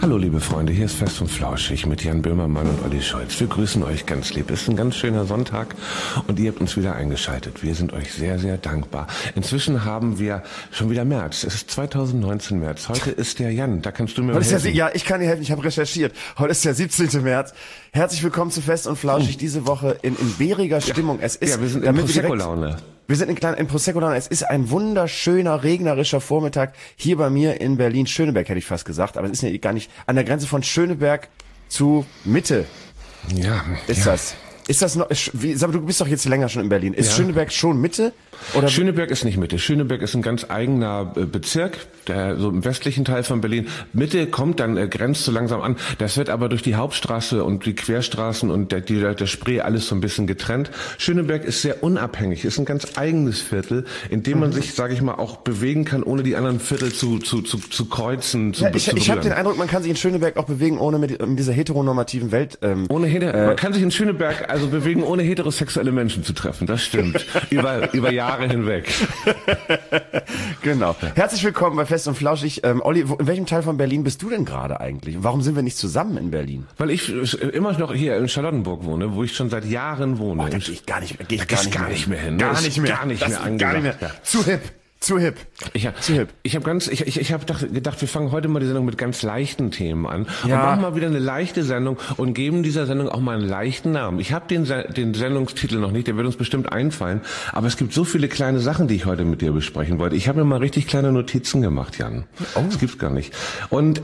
Hallo liebe Freunde, hier ist Fest und Flauschig mit Jan Böhmermann und Olli Scholz. Wir grüßen euch ganz lieb. Es ist ein ganz schöner Sonntag und ihr habt uns wieder eingeschaltet. Wir sind euch sehr, sehr dankbar. Inzwischen haben wir schon wieder März. Es ist 2019 März. Heute ist der Jan, da kannst du mir helfen. Ja, ich kann dir helfen, ich habe recherchiert. Heute ist der 17. März. Herzlich willkommen zu Fest und Flauschig diese Woche in bäriger Stimmung. Es ist, ja, wir sind in Prosecco-Laune. Wir sind in Prosecco-Laune. Es ist ein wunderschöner, regnerischer Vormittag hier bei mir in Berlin-Schöneberg, hätte ich fast gesagt. Aber es ist ja gar nicht an der Grenze von Schöneberg zu Mitte. Ja. Ist das noch, sag mal, du bist doch jetzt länger schon in Berlin. Ist Schöneberg schon Mitte? Oder? Schöneberg ist nicht Mitte. Schöneberg ist ein ganz eigener Bezirk, der, so im westlichen Teil von Berlin. Mitte kommt dann, grenzt so langsam an. Das wird aber durch die Hauptstraße und die Querstraßen und der Spree alles so ein bisschen getrennt. Schöneberg ist sehr unabhängig, ist ein ganz eigenes Viertel, in dem man sich, sage ich mal, auch bewegen kann, ohne die anderen Viertel zu kreuzen, zu berühren. Ich habe den Eindruck, man kann sich in Schöneberg auch bewegen, ohne in dieser heteronormativen Welt... man kann sich in Schöneberg also bewegen, ohne heterosexuelle Menschen zu treffen. Das stimmt. Über Jahre hinweg. Genau. Herzlich willkommen bei Fest und Flauschig. Olli, in welchem Teil von Berlin bist du denn gerade eigentlich? Warum sind wir nicht zusammen in Berlin? Weil ich immer noch hier in Charlottenburg wohne, wo ich schon seit Jahren wohne. Oh, da gehe ich gar nicht mehr hin. Gar nicht mehr. Zu hip. Zu hip. Ich habe gedacht, wir fangen heute mal die Sendung mit ganz leichten Themen an und machen mal wieder eine leichte Sendung und geben dieser Sendung auch mal einen leichten Namen. Ich habe den Sendungstitel noch nicht, der wird uns bestimmt einfallen, aber es gibt so viele kleine Sachen, die ich heute mit dir besprechen wollte. Ich habe mir mal richtig kleine Notizen gemacht, Jan. Oh. Das gibt's gar nicht. Und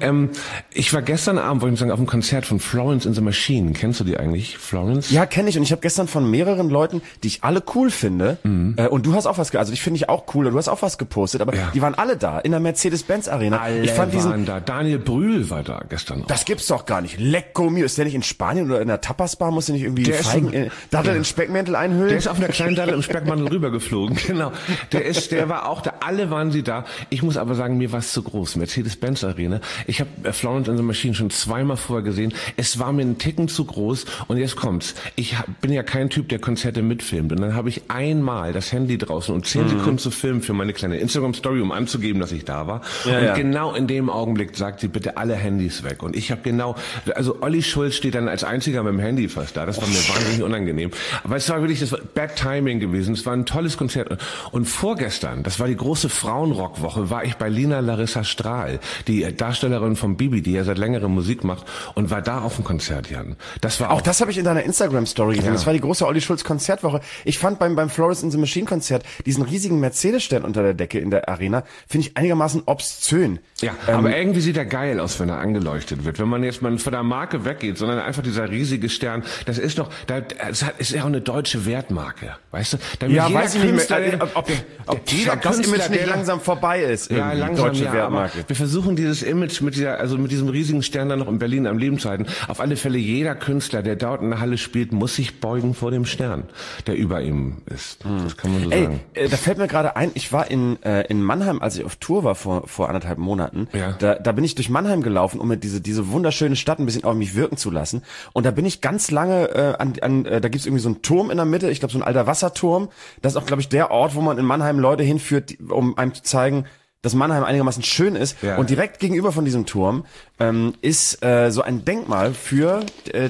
ich war gestern Abend, wollte ich sagen, auf einem Konzert von Florence and the Machine. Kennst du die eigentlich, Florence? Ja, kenne ich, und ich habe gestern von mehreren Leuten, die ich alle cool finde, und du hast auch was, also ich finde ich auch cool, und du hast auch was gepostet, aber die waren alle da, in der Mercedes-Benz-Arena. Alle waren da. Daniel Brühl war da gestern auch. Das gibt's doch gar nicht. Lecco mio. Ist der nicht in Spanien oder in der Tapas-Bar? Muss der nicht irgendwie Datteln in Speckmantel einhüllen? Der ist auf einer kleinen Dattel im Speckmantel rübergeflogen. Genau. Der war auch da. Alle waren sie da. Ich muss aber sagen, mir war es zu groß. Mercedes-Benz-Arena. Ich habe Florence and the Machine schon zweimal vorher gesehen. Es war mir einen Ticken zu groß und jetzt kommt's. Ich bin ja kein Typ, der Konzerte mitfilmt, und dann habe ich einmal das Handy draußen, um 10 Sekunden zu filmen für meine kleine Instagram-Story, um anzugeben, dass ich da war. Ja. Genau in dem Augenblick sagt sie, bitte alle Handys weg. Und ich habe Olli Scholz steht dann als einziger mit dem Handy fast da. Das war mir wahnsinnig unangenehm. Aber es war wirklich das Bad Timing gewesen. Es war ein tolles Konzert. Und vorgestern, das war die große Frauenrockwoche, war ich bei Lina Larissa Strahl, die Darstellerin von Bibi, die ja seit längerem Musik macht, und war da auf dem Konzert, Jan. Das war auch das habe ich in deiner Instagram-Story gesehen. Ja. Das war die große Olli Scholz-Konzertwoche. Ich fand beim Florence and the Machine-Konzert diesen riesigen Mercedes-Stern unter der Decke in der Arena, finde ich einigermaßen obszön. Ja, aber irgendwie sieht er geil aus, wenn er angeleuchtet wird. Wenn man jetzt mal von der Marke weggeht, sondern einfach dieser riesige Stern, das ist doch, das ist ja auch eine deutsche Wertmarke, weißt du? Weiß ich nicht mehr, ob jeder Künstler, das Image nicht langsam vorbei ist. Ja, langsam, deutsche Wertmarke. Wir versuchen dieses Image mit diesem riesigen Stern dann noch in Berlin am Leben zu halten. Auf alle Fälle, jeder Künstler, der dort in der Halle spielt, muss sich beugen vor dem Stern, der über ihm ist. Das kann man so sagen. Da fällt mir gerade ein, ich war in Mannheim, als ich auf Tour war vor anderthalb Monaten, da bin ich durch Mannheim gelaufen, um diese wunderschöne Stadt ein bisschen auf mich wirken zu lassen. Und da bin ich ganz lange da gibt's irgendwie so einen Turm in der Mitte, ich glaube so ein alter Wasserturm. Das ist auch, glaube ich, der Ort, wo man in Mannheim Leute hinführt, um einem zu zeigen, dass Mannheim einigermaßen schön ist. Ja. Und direkt gegenüber von diesem Turm ist so ein Denkmal für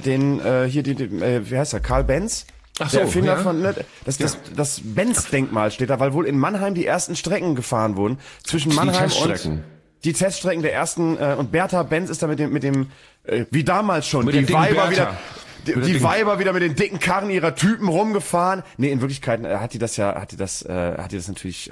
wie heißt er, Karl Benz. Ach so, der Erfinder von das Benz-Denkmal steht da, weil wohl in Mannheim die ersten Strecken gefahren wurden zwischen Mannheim und die Teststrecken der ersten und Bertha Benz ist da mit dem wie damals schon mit die Weiber Bertha. Die Weiber wieder mit den dicken Karren ihrer Typen rumgefahren. Nee, in Wirklichkeit hat die das natürlich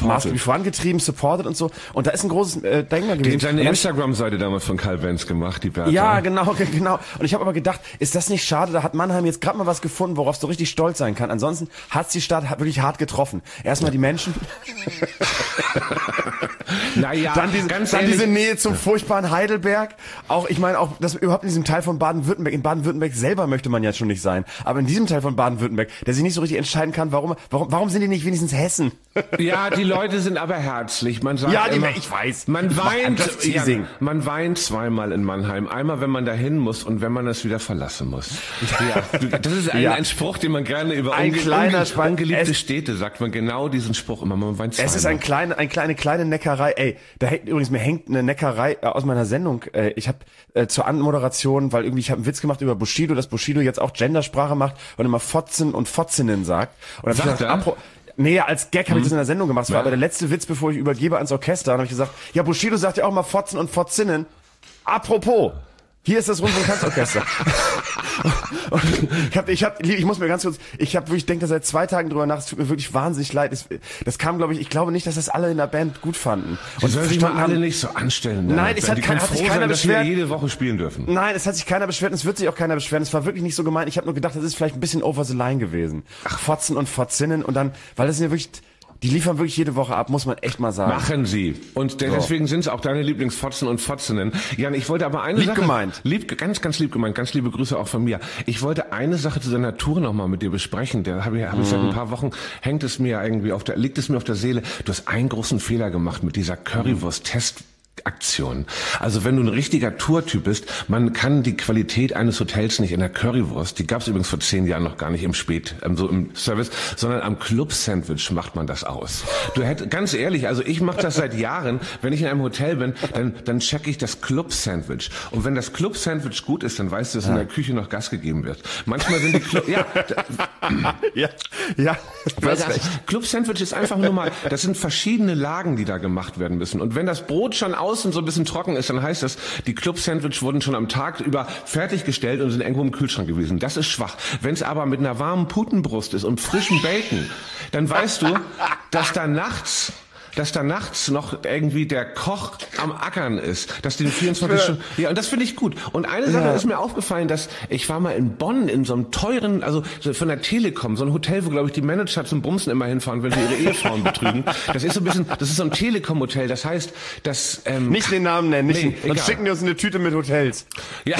maßgeblich vorangetrieben, supported und so. Und da ist ein großes Denkmal gewesen. Die seine Instagram-Seite damals von Karl Benz gemacht, die Bertha. Ja, genau. Und ich habe aber gedacht, ist das nicht schade? Da hat Mannheim jetzt gerade mal was gefunden, worauf so richtig stolz sein kann. Ansonsten hat's die Stadt wirklich hart getroffen. Erstmal die Menschen. Naja, dann diese Nähe zum furchtbaren Heidelberg. Auch, ich meine, auch das überhaupt in diesem Teil von Baden-Württemberg. In Baden-Württemberg selber möchte man ja schon nicht sein. Aber in diesem Teil von Baden-Württemberg, der sich nicht so richtig entscheiden kann, warum sind die nicht wenigstens Hessen? Ja, die Leute sind aber herzlich. Man sagt ja, immer, ich weiß. Man weint zweimal in Mannheim. Einmal, wenn man dahin muss und wenn man das wieder verlassen muss. Ja, das ist ein Spruch, den man gerne über ungeliebte Städte sagt. Man genau diesen Spruch immer. Man weint zweimal. Es ist eine kleine Neckerei. Ey, da hängt übrigens, mir hängt eine Neckerei aus meiner Sendung. Ich habe zur Anmoderation, weil irgendwie ich habe einen Witz gemacht über Bushido, dass Bushido jetzt auch Gendersprache macht und immer Fotzen und Fotzinnen sagt. Und dann sagt er? Nee, als Gag habe ich das in der Sendung gemacht. Das war aber der letzte Witz, bevor ich übergebe ans Orchester. Dann habe ich gesagt, ja, Bushido sagt ja auch mal Fotzen und Fotzinnen. Apropos, hier ist das Rundfunkkanzorchester. Ich denke da seit 2 Tagen drüber nach, es tut mir wirklich wahnsinnig leid. Das kam, ich glaube nicht, dass das alle in der Band gut fanden. Und sollen sich mal alle nicht so anstellen. Nein, es hat sich keiner beschwert. Dass wir jede Woche spielen dürfen. Nein, es hat sich keiner beschwert und es wird sich auch keiner beschweren. Es war wirklich nicht so gemeint. Ich habe nur gedacht, das ist vielleicht ein bisschen over the line gewesen. Ach, Fotzen und Fotzinnen und dann, weil das sind ja wirklich... Die liefern wirklich jede Woche ab, muss man echt mal sagen. Machen sie. Und deswegen sind es auch deine Lieblingsfotzen und Fotzinnen. Jan, ich wollte aber eine Sache... Gemeint. Ganz, ganz lieb gemeint. Ganz liebe Grüße auch von mir. Ich wollte eine Sache zu deiner Tour nochmal mit dir besprechen. Da habe ich seit ein paar Wochen, liegt es mir auf der Seele. Du hast einen großen Fehler gemacht mit dieser Currywurst-Test- Aktion. Also wenn du ein richtiger Tourtyp bist, man kann die Qualität eines Hotels nicht in der Currywurst, die gab es übrigens vor 10 Jahren noch gar nicht im Service, sondern am Club-Sandwich macht man das aus. Ganz ehrlich, also ich mache das seit Jahren, wenn ich in einem Hotel bin, dann checke ich das Club-Sandwich. Und wenn das Club-Sandwich gut ist, dann weißt du, dass in der Küche noch Gas gegeben wird. Manchmal sind die Club-Sandwich ist einfach nur mal, das sind verschiedene Lagen, die da gemacht werden müssen. Und wenn das Brot schon außen so ein bisschen trocken ist, dann heißt das, die Club-Sandwich wurden schon am Tag über fertiggestellt und sind irgendwo im Kühlschrank gewesen. Das ist schwach. Wenn es aber mit einer warmen Putenbrust ist und frischem Bacon, dann weißt du, dass da nachts noch irgendwie der Koch am Ackern ist, dass die 24 Stunden... Ja, und das finde ich gut. Und eine Sache ist mir aufgefallen, dass ich war mal in Bonn in so einem teuren, also von der Telekom, so ein Hotel, wo, glaube ich, die Manager zum Bumsen immer hinfahren, wenn sie ihre Ehefrauen betrügen. Das ist so ein Telekom-Hotel, das heißt, dass... nicht den Namen nennen, dann schicken die uns eine Tüte mit Hotels. Ja,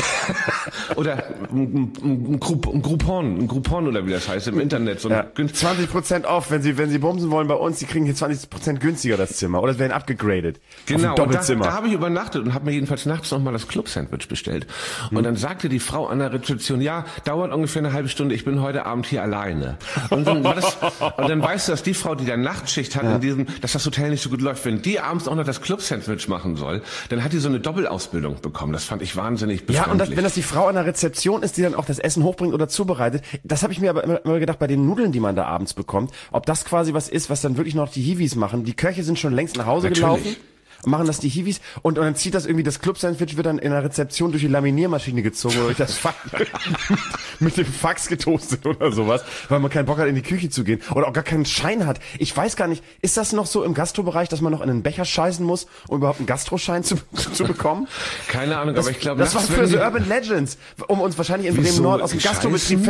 oder ein Groupon oder wie das heißt, im Internet. So 20% auf, wenn sie bumsen wollen bei uns, die kriegen hier 20% günstig. Das Zimmer oder es werden abgegradet. Genau, da habe ich übernachtet und habe mir jedenfalls nachts nochmal das Club-Sandwich bestellt. Und dann sagte die Frau an der Rezeption, ja, dauert ungefähr eine halbe Stunde, ich bin heute Abend hier alleine. Und dann, weißt du, dass die Frau, die da Nachtschicht hat, dass das Hotel nicht so gut läuft, wenn die abends auch noch das Club-Sandwich machen soll, dann hat die so eine Doppelausbildung bekommen. Das fand ich wahnsinnig befremdlich. Ja, und wenn das die Frau an der Rezeption ist, die dann auch das Essen hochbringt oder zubereitet, das habe ich mir aber immer gedacht, bei den Nudeln, die man da abends bekommt, ob das quasi was ist, was dann wirklich noch die Hiwis machen, die Köche sind schon längst nach Hause gelaufen, machen das die Hiwis und dann zieht das irgendwie, das Club-Sandwich wird dann in der Rezeption durch die Laminiermaschine gezogen oder durch das Fax mit dem Fax getoastet oder sowas, weil man keinen Bock hat, in die Küche zu gehen oder auch gar keinen Schein hat. Ich weiß gar nicht, ist das noch so im Gastrobereich, dass man noch in einen Becher scheißen muss, um überhaupt einen Gastroschein zu bekommen? Keine Ahnung, aber ich glaube... Das war für so Urban Legends, um uns wahrscheinlich in Bremen-Nord aus dem Gastrobetrieb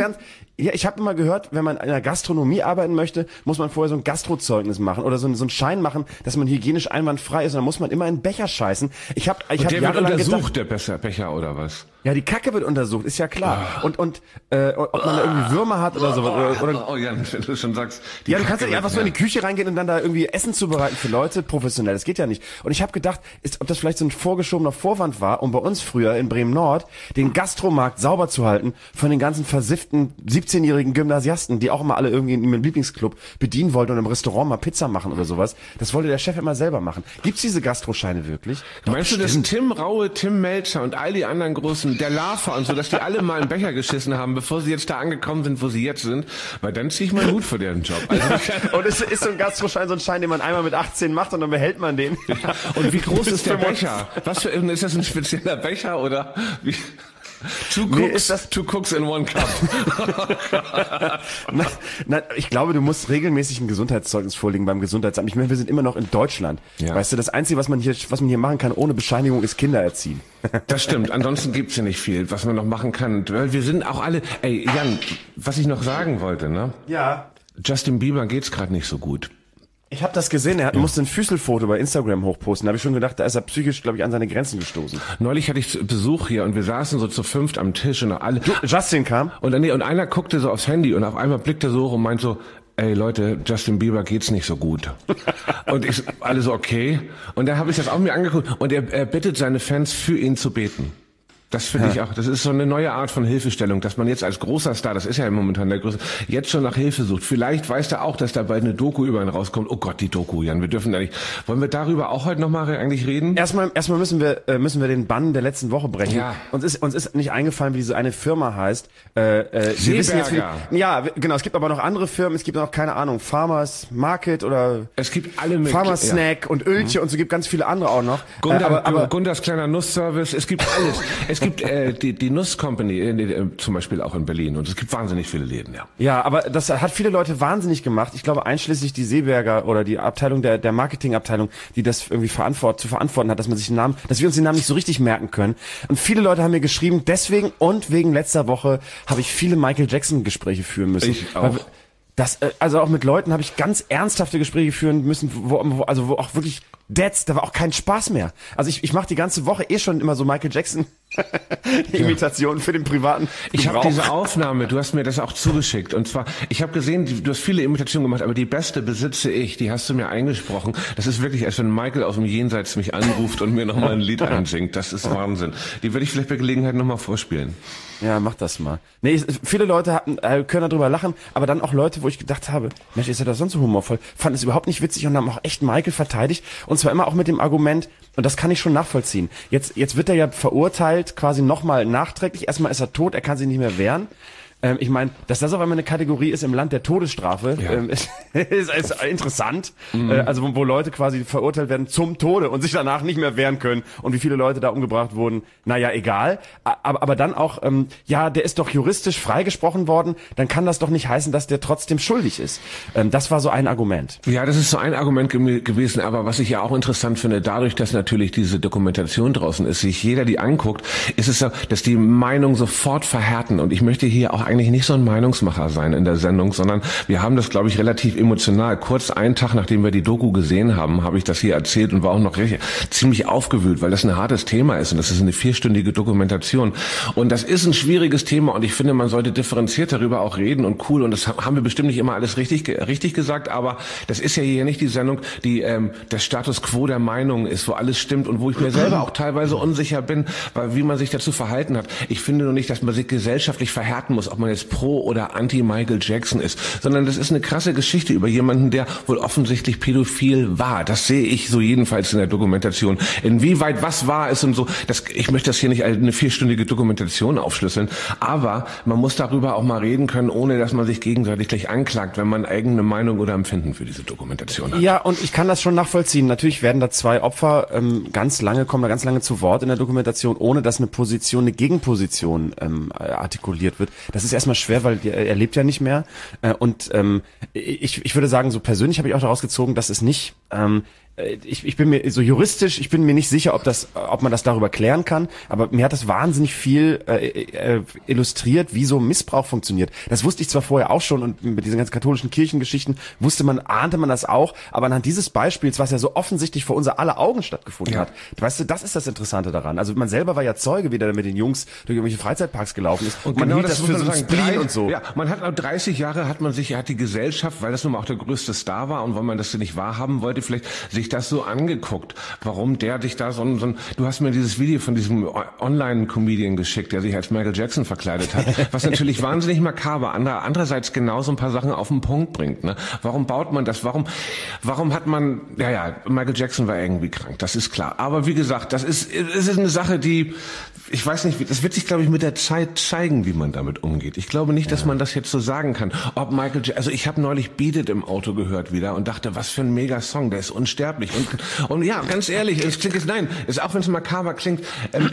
Ja, ich habe immer gehört, wenn man in der Gastronomie arbeiten möchte, muss man vorher so ein Gastrozeugnis machen oder so einen Schein machen, dass man hygienisch einwandfrei ist und dann muss man immer einen Becher scheißen. Ich hab jahrelang untersucht, gedacht, der Becher oder was? Ja, die Kacke wird untersucht, ist ja klar. Oh. Und ob man da irgendwie Würmer hat oder sowas. Oder, Jan, wenn du schon sagst. Ja, du kannst ja nicht einfach so in die Küche reingehen und dann da irgendwie Essen zubereiten für Leute, professionell, das geht ja nicht. Und ich habe gedacht, ob das vielleicht so ein vorgeschobener Vorwand war, um bei uns früher in Bremen-Nord den Gastromarkt sauber zu halten von den ganzen versifften 17-jährigen Gymnasiasten, die auch immer alle irgendwie in ihrem Lieblingsclub bedienen wollten und im Restaurant mal Pizza machen oder sowas. Das wollte der Chef immer selber machen. Gibt's diese Gastroscheine wirklich? Meinst du, dass Tim Raue, Tim Melzer und all die anderen großen, der Lava und so, dass die alle mal einen Becher geschissen haben, bevor sie jetzt da angekommen sind, wo sie jetzt sind? Weil dann ziehe ich mal Hut für deren Job. Also und es ist so ein Gastroschein, so ein Schein, den man einmal mit 18 macht und dann behält man den. Und wie groß ist der Becher? Ist das ein spezieller Becher oder wie? Two cooks in one cup. Nein, ich glaube, du musst regelmäßig ein Gesundheitszeugnis vorlegen beim Gesundheitsamt. Ich meine, wir sind immer noch in Deutschland. Ja. Weißt du, das Einzige, was man hier machen kann ohne Bescheinigung, ist Kinder erziehen. Das stimmt. Ansonsten gibt's ja nicht viel, was man noch machen kann. Wir sind auch alle... Ey, Jan, was ich noch sagen wollte, ne? Ja. Justin Bieber geht's gerade nicht so gut. Ich habe das gesehen, er musste ein Füßelfoto bei Instagram hochposten. Da habe ich schon gedacht, da ist er psychisch, glaube ich, an seine Grenzen gestoßen. Neulich hatte ich Besuch hier und wir saßen so zu fünft am Tisch und alle. Justin kam? Und einer guckte so aufs Handy und auf einmal blickte so hoch und meint so, ey Leute, Justin Bieber geht's nicht so gut. Und ich, alle so, okay. Und da habe ich das auch mir angeguckt und er bittet seine Fans für ihn zu beten. Das finde ich auch, das ist so eine neue Art von Hilfestellung, dass man jetzt als großer Star, das ist ja momentan der größte, jetzt schon nach Hilfe sucht. Vielleicht weiß er auch, dass da bald eine Doku über ihn rauskommt. Oh Gott, die Doku, Jan, wir dürfen da nicht. Wollen wir darüber auch heute nochmal eigentlich reden? Erstmal müssen wir den Bann der letzten Woche brechen. Ja. Uns ist nicht eingefallen, wie diese eine Firma heißt. Genau, es gibt aber noch andere Firmen, es gibt noch, keine Ahnung, Farmers Market oder es gibt alle möglichen. Farmers Snack und Öltje und so, gibt ganz viele andere auch noch. Aber Gunders kleiner Nussservice, es gibt alles. Es gibt die Nuss Company, zum Beispiel auch in Berlin, und es gibt wahnsinnig viele Läden, ja. Ja, aber das hat viele Leute wahnsinnig gemacht. Ich glaube, einschließlich die Seeberger oder die Abteilung der Marketingabteilung, die das irgendwie zu verantworten hat, dass man sich den Namen, dass wir uns den Namen nicht so richtig merken können. Und viele Leute haben mir geschrieben, deswegen und wegen letzter Woche habe ich viele Michael Jackson Gespräche führen müssen. Ich auch. Also auch mit Leuten habe ich ganz ernsthafte Gespräche führen müssen, wo auch wirklich da war auch kein Spaß mehr. Also ich mache die ganze Woche schon immer so Michael Jackson Imitationen für den privaten Gebrauch. Ich habe diese Aufnahme, du hast mir das auch zugeschickt, und zwar, ich habe gesehen, du hast viele Imitationen gemacht, aber die beste besitze ich, die hast du mir eingesprochen. Das ist wirklich, als wenn Michael aus dem Jenseits mich anruft und mir nochmal ein Lied einsingt. Das ist Wahnsinn. Die werde ich vielleicht bei Gelegenheit nochmal vorspielen. Ja, mach das mal. Nee, viele Leute können darüber lachen, aber dann auch Leute, wo ich gedacht habe, Mensch, ist ja das sonst so humorvoll, fanden es überhaupt nicht witzig und haben auch echt Michael verteidigt. Und zwar immer auch mit dem Argument, und das kann ich schon nachvollziehen, jetzt wird er ja verurteilt, quasi nochmal nachträglich. Erstmal ist er tot, er kann sich nicht mehr wehren. Ich meine, dass das auf einmal eine Kategorie ist im Land der Todesstrafe, ist interessant. Also wo Leute quasi verurteilt werden zum Tode und sich danach nicht mehr wehren können und wie viele Leute da umgebracht wurden, naja, egal. Aber dann auch, der ist doch juristisch freigesprochen worden, dann kann das doch nicht heißen, dass der trotzdem schuldig ist. Das war so ein Argument. Ja, das ist so ein Argument gewesen, aber was ich ja auch interessant finde, dadurch, dass natürlich diese Dokumentation draußen ist, sich jeder die anguckt, ist es so, dass die Meinung sofort verhärten, und ich möchte hier auch eigentlich nicht so ein Meinungsmacher sein in der Sendung, sondern wir haben das, glaube ich, relativ emotional. Kurz einen Tag, nachdem wir die Doku gesehen haben, habe ich das hier erzählt und war auch noch ziemlich aufgewühlt, weil das ein hartes Thema ist und das ist eine 4-stündige Dokumentation. Und das ist ein schwieriges Thema und ich finde, man sollte differenziert darüber auch reden und cool, und das haben wir bestimmt nicht immer alles richtig gesagt, aber das ist ja hier nicht die Sendung, die der Status Quo der Meinung ist, wo alles stimmt und wo ich mir selber auch teilweise unsicher bin, weil wie man sich dazu verhalten hat. Ich finde nur nicht, dass man sich gesellschaftlich verhärten muss, ob man jetzt pro oder anti Michael Jackson ist, sondern das ist eine krasse Geschichte über jemanden, der wohl offensichtlich pädophil war. Das sehe ich so jedenfalls in der Dokumentation. Inwieweit was wahr ist und so, ich möchte das hier nicht als eine 4-stündige Dokumentation aufschlüsseln, aber man muss darüber auch mal reden können, ohne dass man sich gegenseitig gleich anklagt, wenn man eigene Meinung oder Empfinden für diese Dokumentation hat. Ja, und ich kann das schon nachvollziehen. Natürlich werden da zwei Opfer kommen da ganz lange zu Wort in der Dokumentation, ohne dass eine Gegenposition artikuliert wird. Das ist erstmal schwer, weil er lebt ja nicht mehr. Und ich würde sagen, so persönlich habe ich auch daraus gezogen, dass es nicht... Ich bin mir so juristisch, ich bin mir nicht sicher, ob man das darüber klären kann, aber mir hat das wahnsinnig viel illustriert, wie so Missbrauch funktioniert. Das wusste ich zwar vorher auch schon, und mit diesen ganzen katholischen Kirchengeschichten ahnte man das auch, aber anhand dieses Beispiels, was ja so offensichtlich vor unser aller Augen stattgefunden hat, weißt du, das ist das Interessante daran. Also man selber war ja Zeuge, wie der mit den Jungs durch irgendwelche Freizeitparks gelaufen ist, und man hielt das für so ein Spleen und so. Ja, man hat 30 Jahre hat die Gesellschaft, weil das nun mal auch der größte Star war und weil man das nicht wahrhaben wollte, vielleicht sich das so angeguckt, warum der dich da du hast mir dieses Video von diesem Online-Comedian geschickt, der sich als Michael Jackson verkleidet hat, was natürlich wahnsinnig makaber, andererseits genauso ein paar Sachen auf den Punkt bringt, ne? Warum baut man das? Warum hat man, Michael Jackson war irgendwie krank, das ist klar. Aber wie gesagt, es ist eine Sache, die, ich weiß nicht, das wird sich, glaube ich, mit der Zeit zeigen, wie man damit umgeht. Ich glaube nicht, dass man das jetzt so sagen kann. Ob Michael Jackson, also ich habe neulich Beat It im Auto gehört wieder und dachte, was für ein mega Song, der ist unsterblich. Und ja, ganz ehrlich, auch wenn es makaber klingt,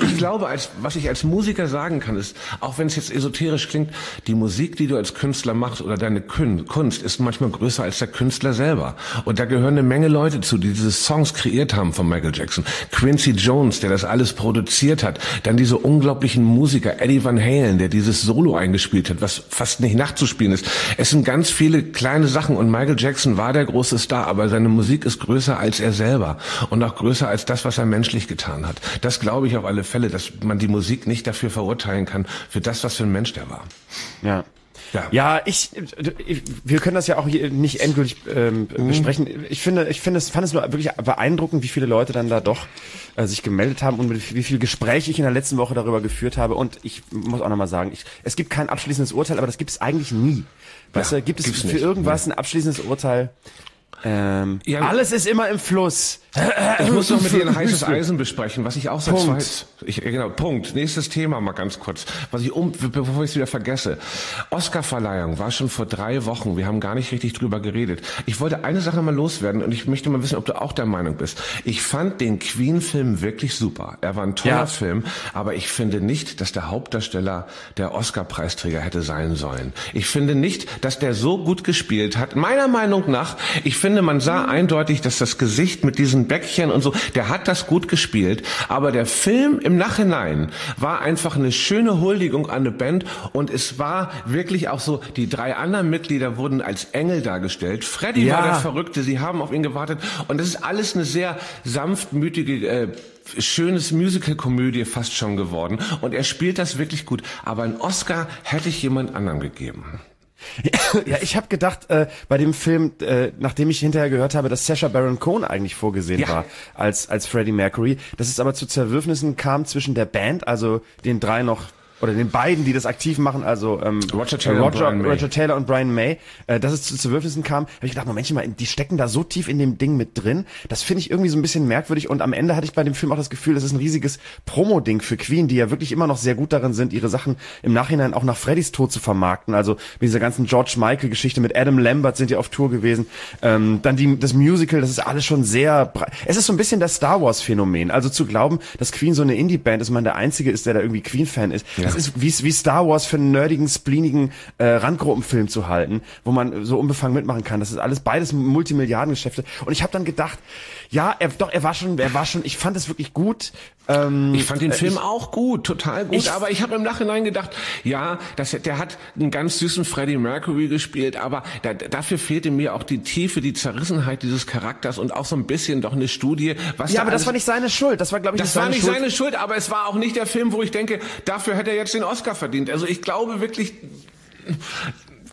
ich glaube, was ich als Musiker sagen kann, ist, auch wenn es jetzt esoterisch klingt, die Musik, die du als Künstler machst oder deine Kunst, ist manchmal größer als der Künstler selber. Und da gehören eine Menge Leute zu, die diese Songs kreiert haben von Michael Jackson. Quincy Jones, der das alles produziert hat, dann die diese unglaublichen Musiker. Eddie Van Halen, der dieses Solo eingespielt hat, was fast nicht nachzuspielen ist. Es sind ganz viele kleine Sachen und Michael Jackson war der große Star, aber seine Musik ist größer als er selber und auch größer als das, was er menschlich getan hat. Das glaube ich auf alle Fälle, dass man die Musik nicht dafür verurteilen kann, für das, was für ein Mensch der war. Ja. Ja, wir können das ja auch hier nicht endgültig besprechen. Ich fand es nur wirklich beeindruckend, wie viele Leute dann da doch sich gemeldet haben und wie viel Gespräche ich in der letzten Woche darüber geführt habe. Und ich muss auch nochmal sagen, es gibt kein abschließendes Urteil, aber das gibt es eigentlich nie. Weißt du, gibt es für nicht. Irgendwas ein abschließendes Urteil? Ja, alles ist immer im Fluss. Ich muss noch mit dir ein heißes Eisen besprechen, was ich auch seit Punkt. Nächstes Thema mal ganz kurz, bevor ich es wieder vergesse. Oscarverleihung war schon vor 3 Wochen. Wir haben gar nicht richtig drüber geredet. Ich wollte eine Sache mal loswerden und ich möchte mal wissen, ob du auch der Meinung bist. Ich fand den Queen-Film wirklich super. Er war ein toller Film, aber ich finde nicht, dass der Hauptdarsteller der Oscar-Preisträger hätte sein sollen. Ich finde nicht, dass der so gut gespielt hat. Meiner Meinung nach, ich finde, man sah eindeutig, dass das Gesicht mit diesen Bäckchen und so, der hat das gut gespielt, aber der Film im Nachhinein war einfach eine schöne Huldigung an eine Band und es war wirklich auch so, die 3 anderen Mitglieder wurden als Engel dargestellt. Freddie war der Verrückte, sie haben auf ihn gewartet und das ist alles eine sehr sanftmütige schönes Musical-Komödie fast schon geworden und er spielt das wirklich gut, aber einen Oscar hätte ich jemand anderem gegeben. Ja, ich habe gedacht, bei dem Film, nachdem ich hinterher gehört habe, dass Sacha Baron Cohen eigentlich vorgesehen war als Freddie Mercury, dass es aber zu Zerwürfnissen kam zwischen der Band, also den 3 noch, oder den beiden, die das aktiv machen, also Roger Taylor und Brian May, dass es zu Zerwürfnissen kam, habe ich gedacht, Momentchen mal, die stecken da so tief in dem Ding mit drin, das finde ich irgendwie so ein bisschen merkwürdig und am Ende hatte ich bei dem Film auch das Gefühl, das ist ein riesiges Promo-Ding für Queen, die ja wirklich immer noch sehr gut darin sind, ihre Sachen im Nachhinein auch nach Freddys Tod zu vermarkten, also mit dieser ganzen George-Michael-Geschichte, mit Adam Lambert sind die auf Tour gewesen, dann das Musical, das ist alles schon sehr, es ist so ein bisschen das Star Wars-Phänomen, also zu glauben, dass Queen so eine Indie-Band ist, man der Einzige ist, der da irgendwie Queen-Fan ist, das ist wie Star Wars für einen nerdigen, spleenigen Randgruppenfilm zu halten, wo man so unbefangen mitmachen kann. Das ist alles beides Multimilliardengeschäfte. Und ich habe dann gedacht, ja, er war schon, ich fand es wirklich gut. Ich fand den Film auch gut, total gut. Aber ich habe im Nachhinein gedacht, ja, der hat einen ganz süßen Freddie Mercury gespielt, aber dafür fehlte mir auch die Tiefe, die Zerrissenheit dieses Charakters und auch so ein bisschen doch eine Studie. Was ja, aber das war nicht seine Schuld. Das war, glaube ich, nicht seine Schuld. Das war nicht seine Schuld, aber es war auch nicht der Film, wo ich denke, dafür hätte er jetzt den Oscar verdient. Also ich glaube wirklich,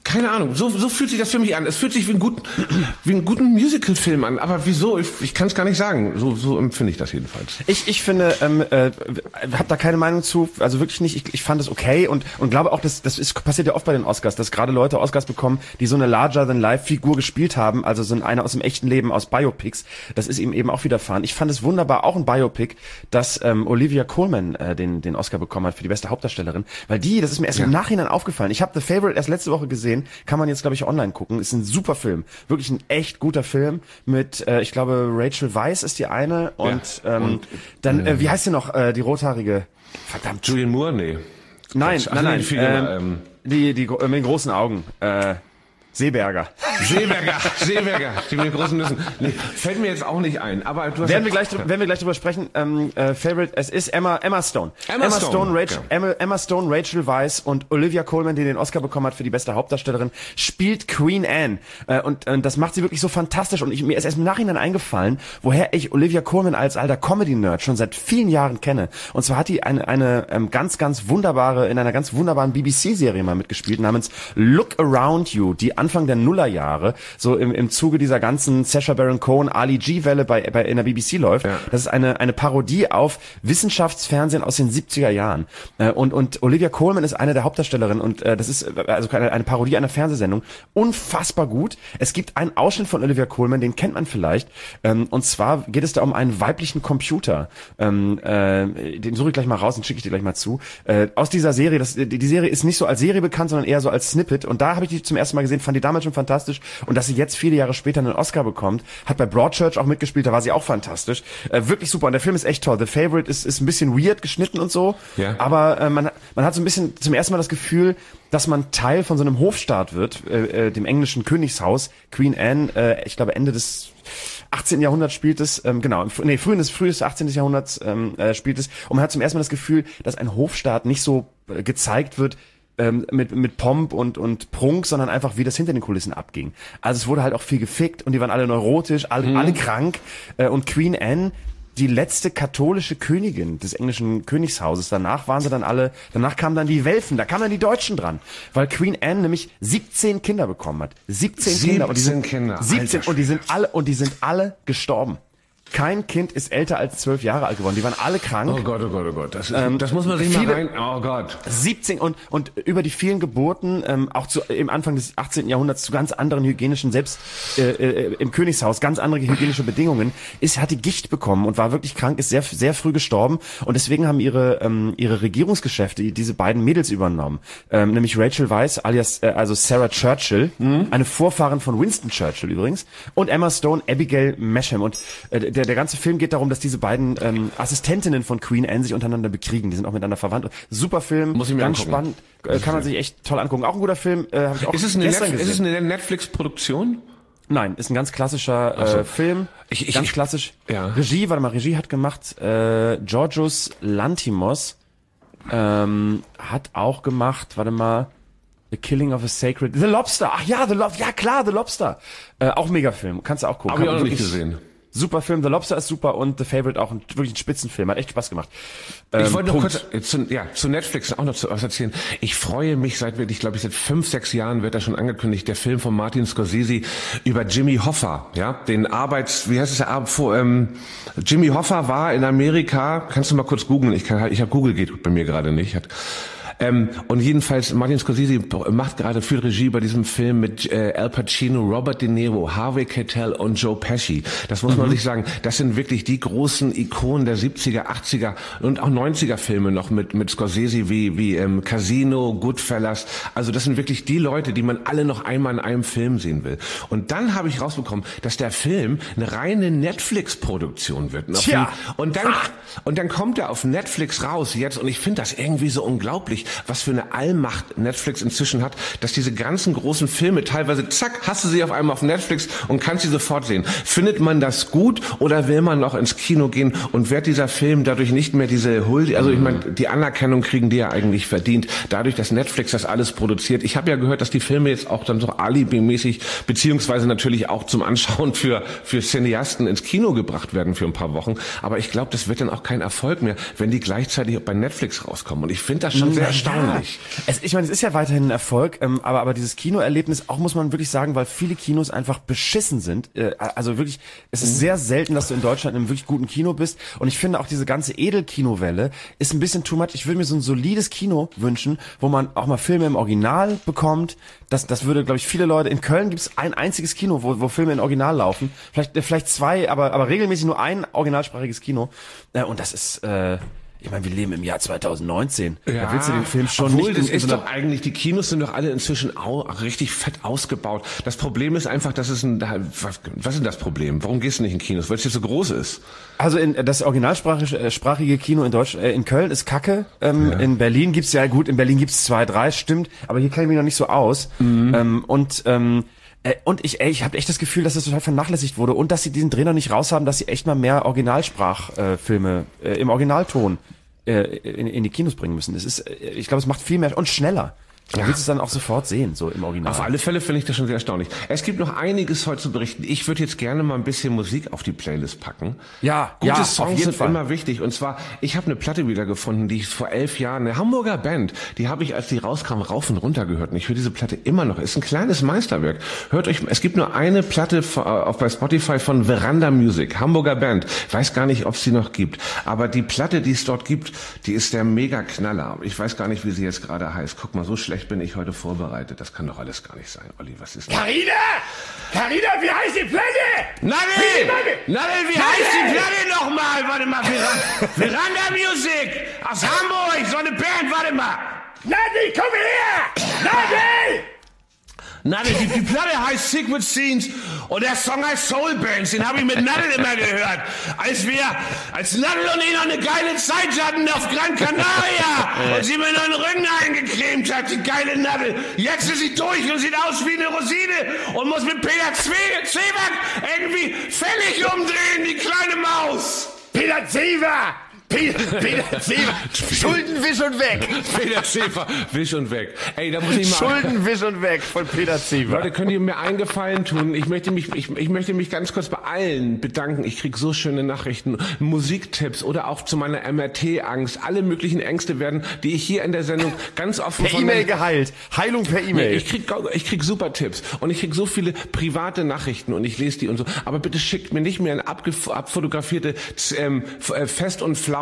keine Ahnung, so fühlt sich das für mich an. Es fühlt sich wie einen guten Musical-Film an, aber wieso? Ich kann es gar nicht sagen. So empfinde ich das jedenfalls. Ich finde, habe da keine Meinung zu, also wirklich nicht. Ich fand es okay und glaube auch, das passiert ja oft bei den Oscars, dass gerade Leute Oscars bekommen, die so eine Larger-than-Life-Figur gespielt haben, also so eine aus dem echten Leben, aus Biopics. Das ist ihm eben auch widerfahren. Ich fand es wunderbar, auch ein Biopic, dass Olivia Colman den Oscar bekommen hat für die beste Hauptdarstellerin, weil das ist mir erst im Nachhinein aufgefallen. Ich habe The Favourite erst letzte Woche gesehen. Kann man jetzt, glaube ich, online gucken. Ist ein super Film. Wirklich ein echt guter Film mit, ich glaube, Rachel Weisz ist die eine und, dann, wie heißt sie noch, die rothaarige? Verdammt. Julianne Moore? Nee. Nein. Die mit den großen Augen. Seeberger, die mit den großen Nüssen. Nee, fällt mir jetzt auch nicht ein. Aber du hast werden wir gleich drüber sprechen. Favorite, es ist Emma Stone. Emma Stone, Rachel Weisz und Olivia Colman, die den Oscar bekommen hat für die beste Hauptdarstellerin, spielt Queen Anne. Und das macht sie wirklich so fantastisch. Und mir ist erst im Nachhinein eingefallen, woher ich Olivia Colman als alter Comedy-Nerd schon seit vielen Jahren kenne. Und zwar hat die in einer ganz wunderbaren BBC-Serie mal mitgespielt, namens Look Around You, die Anfang der Nullerjahre, so im Zuge dieser ganzen Sacha Baron Cohen, Ali G-Welle in der BBC läuft. Ja. Das ist eine Parodie auf Wissenschaftsfernsehen aus den 70er Jahren. Und Olivia Colman ist eine der Hauptdarstellerinnen und das ist also eine Parodie einer Fernsehsendung. Unfassbar gut. Es gibt einen Ausschnitt von Olivia Colman, den kennt man vielleicht. Und zwar geht es da um einen weiblichen Computer. Den suche ich gleich mal raus und schicke ich dir gleich mal zu. Aus dieser Serie, die Serie ist nicht so als Serie bekannt, sondern eher so als Snippet. Und da habe ich die zum ersten Mal gesehen, fand die damals schon fantastisch. Und dass sie jetzt viele Jahre später einen Oscar bekommt, hat bei Broadchurch auch mitgespielt, da war sie auch fantastisch. Wirklich super. Und der Film ist echt toll. The Favourite ist ein bisschen weird geschnitten und so. Ja. Aber man hat so ein bisschen zum ersten Mal das Gefühl, dass man Teil von so einem Hofstaat wird, dem englischen Königshaus. Queen Anne, ich glaube Ende des 18. Jahrhunderts spielt es, genau, nee, frühes 18. Jahrhunderts spielt es. Und man hat zum ersten Mal das Gefühl, dass ein Hofstaat nicht so gezeigt wird, mit Pomp und Prunk, sondern einfach, wie das hinter den Kulissen abging. Also es wurde halt auch viel gefickt und die waren alle neurotisch, alle krank. Und Queen Anne, die letzte katholische Königin des englischen Königshauses, danach kamen dann die Welfen, da kamen dann die Deutschen dran, weil Queen Anne nämlich 17 Kinder bekommen hat. 17 Kinder, und die sind alle gestorben. Kein Kind ist älter als 12 Jahre alt geworden. Die waren alle krank. Oh Gott. Das muss man sich mal rein... Oh Gott. 17 und über die vielen Geburten, auch im Anfang des 18. Jahrhunderts zu ganz anderen hygienischen, selbst im Königshaus, ganz andere hygienische Bedingungen, hat die Gicht bekommen und war wirklich krank, ist sehr sehr früh gestorben. Und deswegen haben ihre Regierungsgeschäfte diese beiden Mädels übernommen. Nämlich Rachel Weisz, also Sarah Churchill, eine Vorfahrin von Winston Churchill übrigens, und Emma Stone, Abigail Masham. Und der ganze Film geht darum, dass diese beiden Assistentinnen von Queen Anne sich untereinander bekriegen. Die sind auch miteinander verwandt. Super Film, muss ich mir angucken. Spannend. Kann man sich echt toll angucken. Auch ein guter Film. Hab ich auch gestern gesehen. Ist es eine Netflix-Produktion? Nein, ist ein ganz klassischer Film. Ganz klassisch. Ja. Regie hat gemacht Georgios Lanthimos. Hat auch gemacht, The Killing of a Sacred... The Lobster! Ach ja, The Lobster! Ja klar, The Lobster! Auch Megafilm. Kannst du auch gucken. Hab ich auch noch nicht gesehen. Super Film, The Lobster ist super und The Favourite auch wirklich ein Spitzenfilm, hat echt Spaß gemacht. Ich wollte noch kurz zu Netflix auch noch was erzählen. Ich freue mich seit 5, 6 Jahren wird da schon angekündigt, der Film von Martin Scorsese über Jimmy Hoffa, ja, Jimmy Hoffa war in Amerika, kannst du mal kurz googeln, ich habe Google geht bei mir gerade nicht, und jedenfalls, Martin Scorsese macht gerade viel Regie bei diesem Film mit Al Pacino, Robert De Niro, Harvey Keitel und Joe Pesci. Das muss man sich sagen, das sind wirklich die großen Ikonen der 70er, 80er und auch 90er Filme noch mit Scorsese wie Casino, Goodfellas. Also das sind wirklich die Leute, die man alle noch einmal in einem Film sehen will. Und dann habe ich rausbekommen, dass der Film eine reine Netflix-Produktion wird. Und dann kommt er auf Netflix raus jetzt und ich finde das irgendwie so unglaublich, was für eine Allmacht Netflix inzwischen hat, dass diese ganzen großen Filme teilweise, zack, hast du sie auf einmal auf Netflix und kannst sie sofort sehen. Findet man das gut oder will man noch ins Kino gehen und wird dieser Film dadurch nicht mehr diese Hulde, also ich meine, die Anerkennung kriegen die ja eigentlich verdient, dadurch, dass Netflix das alles produziert. Ich habe ja gehört, dass die Filme jetzt auch dann so alibi-mäßig, beziehungsweise natürlich auch zum Anschauen für Cineasten ins Kino gebracht werden für ein paar Wochen, aber ich glaube, das wird dann auch kein Erfolg mehr, wenn die gleichzeitig auch bei Netflix rauskommen. Und ich finde das schon sehr erstaunlich. Ja. Ich meine, es ist ja weiterhin ein Erfolg, aber dieses Kinoerlebnis auch, muss man wirklich sagen, weil viele Kinos einfach beschissen sind. Also wirklich, es ist sehr selten, dass du in Deutschland in einem wirklich guten Kino bist. Und ich finde auch diese ganze Edelkinowelle ist ein bisschen too much. Ich würde mir so ein solides Kino wünschen, wo man auch mal Filme im Original bekommt. Das würde, glaube ich, viele Leute... In Köln gibt es ein einziges Kino, wo Filme im Original laufen. Vielleicht zwei, aber regelmäßig nur ein originalsprachiges Kino. Und das ist... Ich meine, wir leben im Jahr 2019. Ja, da willst du den Film schon nicht... Das ist doch eigentlich, die Kinos sind doch alle inzwischen richtig fett ausgebaut. Das Problem ist einfach, dass es ein... Was ist das Problem? Warum gehst du nicht in Kinos? Weil es jetzt so groß ist. Also das originalsprachige Kino in Köln ist kacke. In Berlin gibt's in Berlin gibt's 2, 3, stimmt. Aber hier kenne ich mich noch nicht so aus. Ich habe echt das Gefühl, dass das total vernachlässigt wurde und dass sie diesen Dreh noch nicht raus haben, dass sie echt mal mehr Originalsprachfilme im Originalton in die Kinos bringen müssen. Ich glaube, es macht viel mehr und schneller. Du willst es dann auch sofort sehen, so im Original. Auf alle Fälle finde ich das schon sehr erstaunlich. Es gibt noch einiges heute zu berichten. Ich würde jetzt gerne mal ein bisschen Musik auf die Playlist packen. Ja, Songs sind immer wichtig. Und zwar, ich habe eine Platte wiedergefunden, die ich vor 11 Jahren, eine Hamburger Band, die habe ich, als die rauskam, rauf und runter gehört. Und ich höre diese Platte immer noch. Ist ein kleines Meisterwerk. Hört euch, es gibt nur eine Platte bei Spotify von Veranda Music, Hamburger Band. Weiß gar nicht, ob es die noch gibt. Aber die Platte, die es dort gibt, die ist der Mega-Knaller. Ich weiß gar nicht, wie sie jetzt gerade heißt. Guck mal, so schlecht bin ich heute vorbereitet. Das kann doch alles gar nicht sein. Olli, was ist das? Carina! Carina, wie heißt die Platte? Wie heißt die Platte nochmal? Warte mal, Veranda Music aus Hamburg, so eine Band, warte mal. Nadel, komm her! Nadel! Nadel, die Platte heißt Secret Scenes und der Song heißt Soul Bands. Den habe ich mit Nadel immer gehört, als Nadel und ich noch eine geile Zeit hatten auf Gran Canaria und sie mir noch einen Rücken eingecremt hat, die geile Nadel. Jetzt ist sie durch und sieht aus wie eine Rosine und muss mit Peter Zewak irgendwie fällig umdrehen, die kleine Maus. Peter Zewak! Peter Zeffer, Schuldenwisch und weg. Peter Zeffer, Wisch und weg. Ey, da muss ich mal. Schuldenwisch und weg von Peter Zeffer. Leute, könnt ihr mir einen Gefallen tun? Ich möchte mich ganz kurz bei allen bedanken. Ich krieg so schöne Nachrichten, Musiktipps oder auch zu meiner MRT-Angst. Alle möglichen Ängste werden, die ich hier in der Sendung ganz offen per E-Mail geheilt. Heilung per E-Mail. Nee, ich krieg super Tipps und ich krieg so viele private Nachrichten und ich lese die und so. Aber bitte schickt mir nicht mehr ein abfotografierte Fest und Flauschig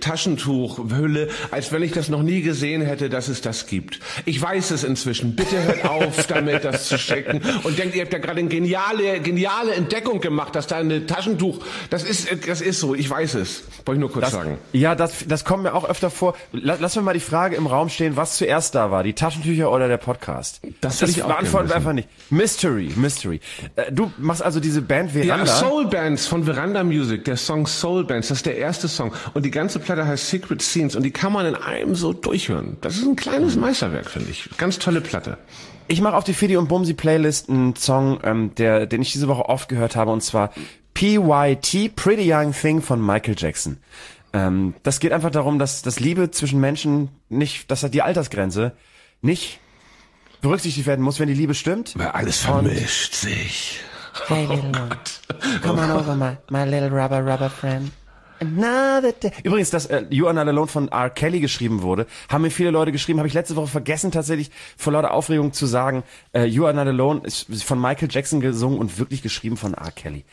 Taschentuchhülle, als wenn ich das noch nie gesehen hätte, dass es das gibt. Ich weiß es inzwischen. Bitte hört auf, damit das zu schicken. Und denkt, ihr habt ja gerade eine geniale Entdeckung gemacht, dass da eine Taschentuch... Das ist so, ich weiß es. Wollte ich nur kurz sagen. Ja, das kommt mir auch öfter vor. Lass mir mal die Frage im Raum stehen, was zuerst da war, die Taschentücher oder der Podcast? Das beantworten wir einfach nicht. Mystery. Du machst also diese Band Veranda? Ja, Soul Bands von Veranda Music, der Song Soul Bands, das ist der erste Song. Und die ganze Platte heißt Secret Scenes und die kann man in einem so durchhören. Das ist ein kleines Meisterwerk, finde ich. Ganz tolle Platte. Ich mache auf die Fidi und Bumsi Playlist einen Song, den ich diese Woche oft gehört habe, und zwar PYT, Pretty Young Thing von Michael Jackson. Das geht einfach darum, dass das Liebe zwischen Menschen nicht, dass die Altersgrenze nicht berücksichtigt werden muss, wenn die Liebe stimmt. Weil alles vermischt sich. Hey, little one. Come on over, my little rubber friend. Übrigens, dass You Are Not Alone von R. Kelly geschrieben wurde, haben mir viele Leute geschrieben, habe ich letzte Woche vergessen, tatsächlich vor lauter Aufregung zu sagen, You Are Not Alone ist von Michael Jackson gesungen und wirklich geschrieben von R. Kelly.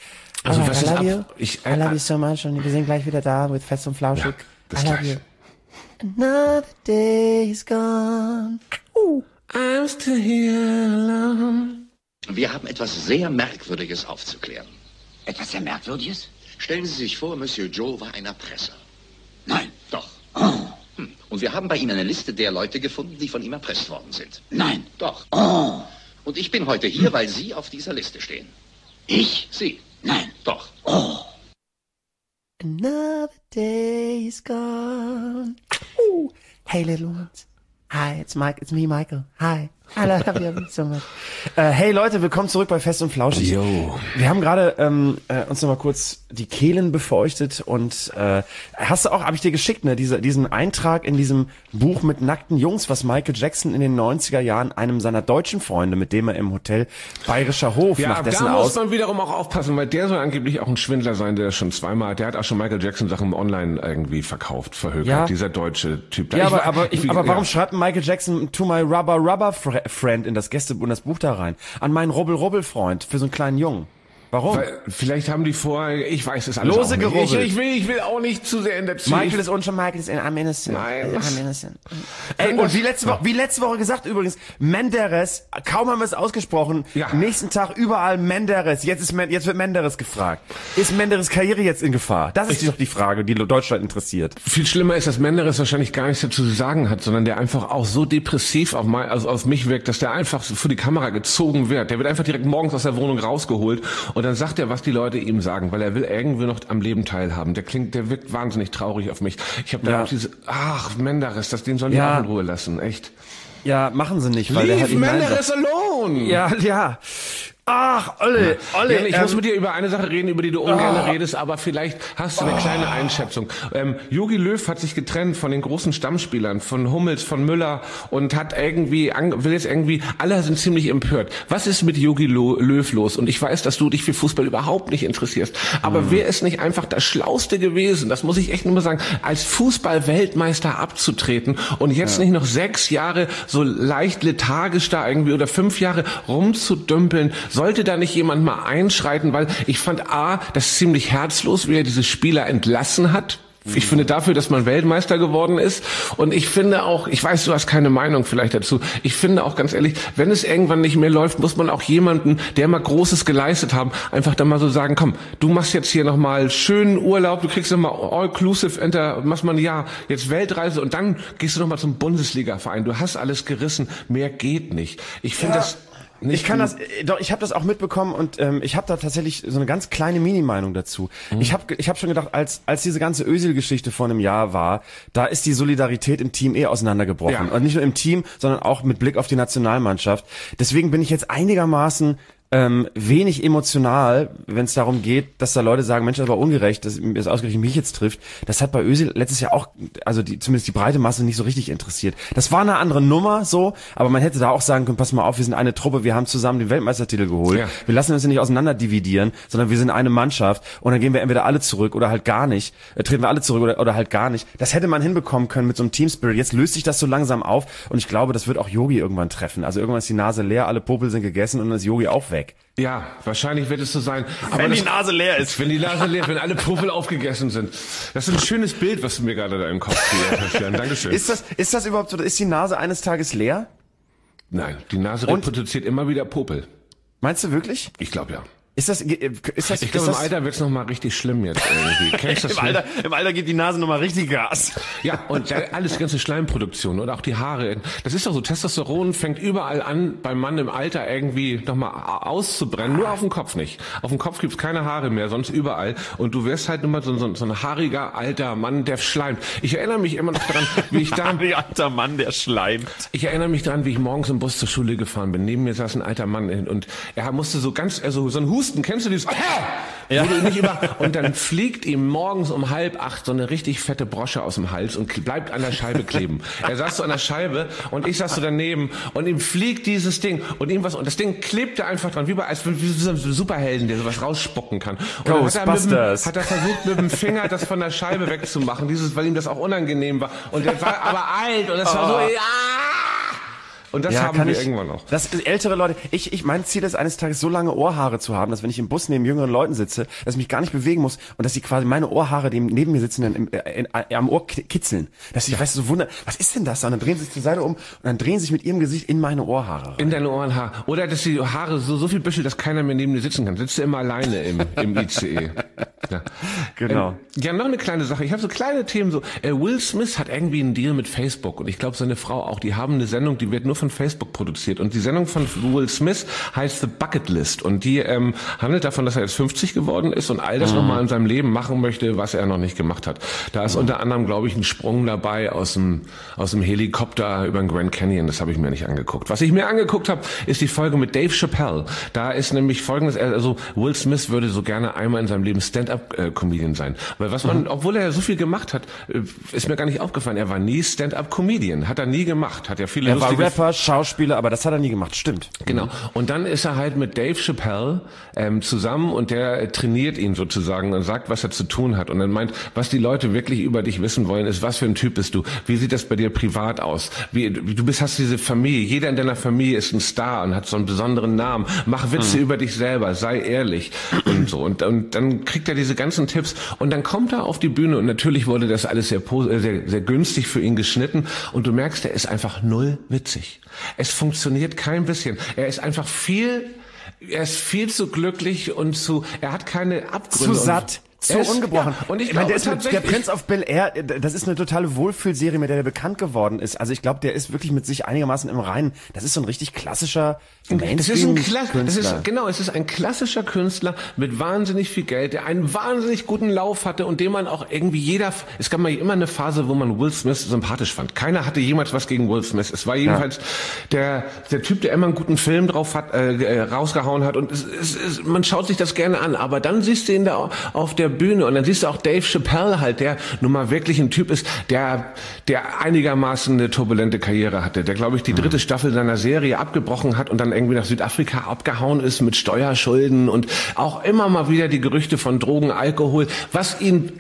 Also, was ist I love you so much und wir sind gleich wieder da mit Fest und Flauschig. Ja, I love you. Another day is gone. I'm still here alone. Wir haben etwas sehr Merkwürdiges aufzuklären. Etwas sehr Merkwürdiges? Stellen Sie sich vor, Monsieur Joe war ein Erpresser. Nein. Doch. Oh. Und wir haben bei Ihnen eine Liste der Leute gefunden, die von ihm erpresst worden sind. Nein. Doch. Oh. Und ich bin heute hier, weil Sie auf dieser Liste stehen. Ich? Sie. Nein. Doch. Oh. Another day is gone. Ooh. Hey, little ones. Hi, it's me, Michael. Hi. I love you so much. Hey Leute, willkommen zurück bei Fest und Flauschig. Yo. Wir haben gerade uns nochmal kurz die Kehlen befeuchtet und habe ich dir geschickt, ne, diesen Eintrag in diesem Buch mit nackten Jungs, was Michael Jackson in den 90er Jahren einem seiner deutschen Freunde, mit dem er im Hotel Bayerischer Hof nach dessen da muss man wiederum auch aufpassen, weil der soll angeblich auch ein Schwindler sein, der hat auch schon Michael Jackson Sachen online irgendwie verkauft, verhökert, dieser deutsche Typ. Da ja, aber warum schreibt Michael Jackson To My Rubber Rubber Friend in das Gästebuch und das Buch da rein? An meinen Rubbel-Rubbel-Freund für so einen kleinen Jungen. Warum? Weil vielleicht haben die vor, ich weiß es alles Lose gerubbelt. Ich will auch nicht zu sehr in der Psyche. Michael ist I'm innocent. Nein. I'm innocent. Ey, und wie letzte Woche gesagt übrigens, Menderes, kaum haben wir es ausgesprochen, nächsten Tag überall Menderes, jetzt wird Menderes gefragt. Ist Menderes Karriere jetzt in Gefahr? Das ist doch die Frage, die Deutschland interessiert. Viel schlimmer ist, dass Menderes wahrscheinlich gar nichts dazu zu sagen hat, sondern der einfach auch so depressiv auf mich wirkt, dass der einfach vor die Kamera gezogen wird. Der wird einfach direkt morgens aus der Wohnung rausgeholt. Und dann sagt er, was die Leute ihm sagen, weil er will irgendwie noch am Leben teilhaben. Der wirkt wahnsinnig traurig auf mich. Ich habe da auch dieses, Menderes, den sollen wir auch in Ruhe lassen, echt. Ja, machen sie nicht, weil der hat ihn Menderes alone! Ja. Ach, Olli. Ja, ich muss mit dir über eine Sache reden, über die du ungern redest, aber vielleicht hast du eine kleine Einschätzung. Jogi Löw hat sich getrennt von den großen Stammspielern, von Hummels, von Müller und hat irgendwie, alle sind ziemlich empört. Was ist mit Jogi Löw los? Und ich weiß, dass du dich für Fußball überhaupt nicht interessierst, aber wäre es nicht einfach das Schlauste gewesen, das muss ich echt nur mal sagen, als Fußball-Weltmeister abzutreten und jetzt nicht noch 6 Jahre so leicht lethargisch da irgendwie oder 5 Jahre rumzudümpeln? Sollte da nicht jemand mal einschreiten, weil ich fand das ist ziemlich herzlos, wie er diese Spieler entlassen hat. Ich finde dafür, dass man Weltmeister geworden ist. Und ich finde auch, ich weiß, du hast keine Meinung vielleicht dazu. Ich finde auch ganz ehrlich, wenn es irgendwann nicht mehr läuft, muss man auch jemanden, der mal Großes geleistet haben, einfach dann mal so sagen, komm, du machst jetzt hier nochmal schönen Urlaub, du kriegst nochmal all-inclusive, machst mal ein Jahr, jetzt Weltreise und dann gehst du nochmal zum Bundesliga-Verein. Du hast alles gerissen, mehr geht nicht. Ich finde das... Ich kann das, doch, ich habe das auch mitbekommen und ich habe da tatsächlich so eine ganz kleine Mini-Meinung dazu. Mhm. Ich hab schon gedacht, als diese ganze Özil-Geschichte vor einem Jahr war, da ist die Solidarität im Team auseinandergebrochen. Ja. Und nicht nur im Team, sondern auch mit Blick auf die Nationalmannschaft. Deswegen bin ich jetzt einigermaßen wenig emotional, wenn es darum geht, dass da Leute sagen, Mensch, das war ungerecht, dass das ausgerechnet mich jetzt trifft. Das hat bei Özil letztes Jahr auch, also zumindest die breite Masse nicht so richtig interessiert. Das war eine andere Nummer so, aber man hätte da auch sagen können, pass mal auf, wir sind eine Truppe, wir haben zusammen den Weltmeistertitel geholt. Ja. Wir lassen uns ja nicht auseinander dividieren, sondern wir sind eine Mannschaft und dann gehen wir entweder alle zurück oder halt gar nicht, treten wir alle zurück oder halt gar nicht. Das hätte man hinbekommen können mit so einem Team-Spirit. Jetzt löst sich das so langsam auf und ich glaube, das wird auch Yogi irgendwann treffen. Also irgendwann ist die Nase leer, alle Popel sind gegessen und dann ist Yogi auch weg. Ja, wahrscheinlich wird es so sein. Aber wenn die Nase leer ist. Wenn die Nase leer, wenn alle Popel aufgegessen sind. Das ist ein schönes Bild, was du mir gerade da im Kopf hast. Dankeschön. Ist das überhaupt so? Ist die Nase eines Tages leer? Nein, die Nase reproduziert immer wieder Popel. Meinst du wirklich? Ich glaube ja. Ich glaube, im Alter wird's nochmal richtig schlimm jetzt irgendwie. Kennst du das? Im Alter geht die Nase nochmal richtig Gas. Ja, und alles ganze Schleimproduktion und auch die Haare. Das ist doch so, Testosteron fängt überall an, beim Mann im Alter irgendwie nochmal auszubrennen, nur auf dem Kopf nicht. Auf dem Kopf gibt's keine Haare mehr, sonst überall. Und du wirst halt nur mal so ein haariger alter Mann, der schleimt. Ich erinnere mich immer noch daran, wie ich da... Ein alter Mann, der schleimt. Ich erinnere mich daran, wie ich morgens im Bus zur Schule gefahren bin. Neben mir saß ein alter Mann und er musste so ein Husten. Kennst du dieses? Ja. Und dann fliegt ihm morgens um 7:30 so eine richtig fette Brosche aus dem Hals und bleibt an der Scheibe kleben. Er saß so an der Scheibe und ich saß so daneben und ihm fliegt dieses Ding und das Ding klebte einfach dran, wie so ein Superhelden, der sowas rausspucken kann. Und hat er versucht, mit dem Finger das von der Scheibe wegzumachen, weil ihm das auch unangenehm war. Und der war aber alt und das war so, Und das haben wir irgendwann noch. Das ältere Leute. Mein Ziel ist eines Tages so lange Ohrhaare zu haben, dass wenn ich im Bus neben jüngeren Leuten sitze, dass ich mich gar nicht bewegen muss und dass sie quasi meine Ohrhaare dem neben mir sitzenden am Ohr kitzeln. Dass ich, weißt du, so wundern, was ist denn das? Und dann drehen sie sich zur Seite um und dann drehen sie sich mit ihrem Gesicht in meine Ohrhaare rein. In deine Ohrenhaare. Oder dass die Haare so viel büscheln, dass keiner mehr neben dir sitzen kann. Sitzt du immer alleine im ICE. Ja. Genau. Ja, noch eine kleine Sache. Ich habe so kleine Themen. Will Smith hat irgendwie einen Deal mit Facebook und ich glaube seine Frau auch. Die haben eine Sendung, die wird nur von Facebook produziert. Und die Sendung von Will Smith heißt The Bucket List. Und die handelt davon, dass er jetzt 50 geworden ist und all das nochmal in seinem Leben machen möchte, was er noch nicht gemacht hat. Da ist unter anderem, glaube ich, ein Sprung dabei aus dem Helikopter über den Grand Canyon. Das habe ich mir nicht angeguckt. Was ich mir angeguckt habe, ist die Folge mit Dave Chappelle. Da ist nämlich Folgendes, also Will Smith würde so gerne einmal in seinem Leben Stand-Up-Comedian sein. Weil was man, obwohl er so viel gemacht hat, ist mir gar nicht aufgefallen. Er war nie Stand-Up-Comedian. Hat er nie gemacht. Hat ja viele lustige... Schauspieler, aber das hat er nie gemacht, stimmt. Genau. Und dann ist er halt mit Dave Chappelle zusammen und der trainiert ihn sozusagen und sagt, was er zu tun hat. Und dann meint, was die Leute wirklich über dich wissen wollen, ist, was für ein Typ bist du? Wie sieht das bei dir privat aus? Hast diese Familie, jeder in deiner Familie ist ein Star und hat so einen besonderen Namen. Mach Witze über dich selber, sei ehrlich und so. Und dann kriegt er diese ganzen Tipps und dann kommt er auf die Bühne und natürlich wurde das alles sehr, sehr, sehr günstig für ihn geschnitten und du merkst, der ist einfach null witzig. Es funktioniert kein bisschen. Er ist viel zu glücklich und er hat keine Abgründe. Zu satt. So ungebrochen. Ja, und ich meine, der Prinz auf Bel Air, das ist eine totale Wohlfühlserie, mit der er bekannt geworden ist. Also ich glaube, der ist wirklich mit sich einigermaßen im Reinen. Das ist so ein richtig klassischer Mainstream-Künstler. Es ist ein klassischer Künstler mit wahnsinnig viel Geld, der einen wahnsinnig guten Lauf hatte und dem man auch irgendwie es gab mal immer eine Phase, wo man Will Smith sympathisch fand. Keiner hatte jemals was gegen Will Smith. Es war jedenfalls der Typ, der immer einen guten Film drauf hat, rausgehauen hat und man schaut sich das gerne an. Aber dann siehst du ihn da auf der Bühne und dann siehst du auch Dave Chappelle halt, der nun mal wirklich ein Typ ist, der einigermaßen eine turbulente Karriere hatte, der glaube ich die dritte Staffel seiner Serie abgebrochen hat und dann irgendwie nach Südafrika abgehauen ist mit Steuerschulden und auch immer mal wieder die Gerüchte von Drogen, Alkohol, was ihn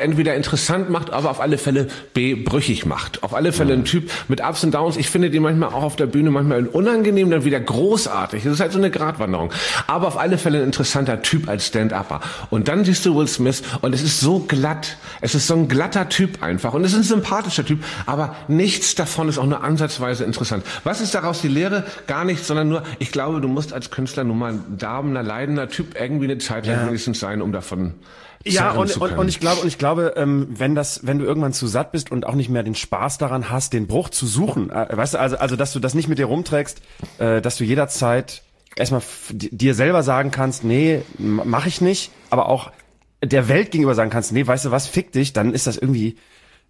entweder interessant macht, aber auf alle Fälle brüchig macht. Auf alle Fälle ein Typ mit Ups und Downs. Ich finde den manchmal auch auf der Bühne manchmal unangenehm, dann wieder großartig. Das ist halt so eine Gratwanderung. Aber auf alle Fälle ein interessanter Typ als Stand-Upper. Und dann siehst du Will Smith und es ist so glatt. Es ist so ein glatter Typ einfach und es ist ein sympathischer Typ, aber nichts davon ist auch nur ansatzweise interessant. Was ist daraus die Lehre? Gar nichts, sondern nur, ich glaube, du musst als Künstler nun mal ein darbener, leidender Typ irgendwie eine Zeit lang wenigstens sein, um davon und ich glaube, wenn du irgendwann zu satt bist und auch nicht mehr den Spaß daran hast, den Bruch zu suchen, weißt du, also dass du das nicht mit dir rumträgst, dass du jederzeit erstmal dir selber sagen kannst, nee, mach ich nicht, aber auch der Welt gegenüber sagen kannst, nee, weißt du was, fick dich, dann ist das irgendwie,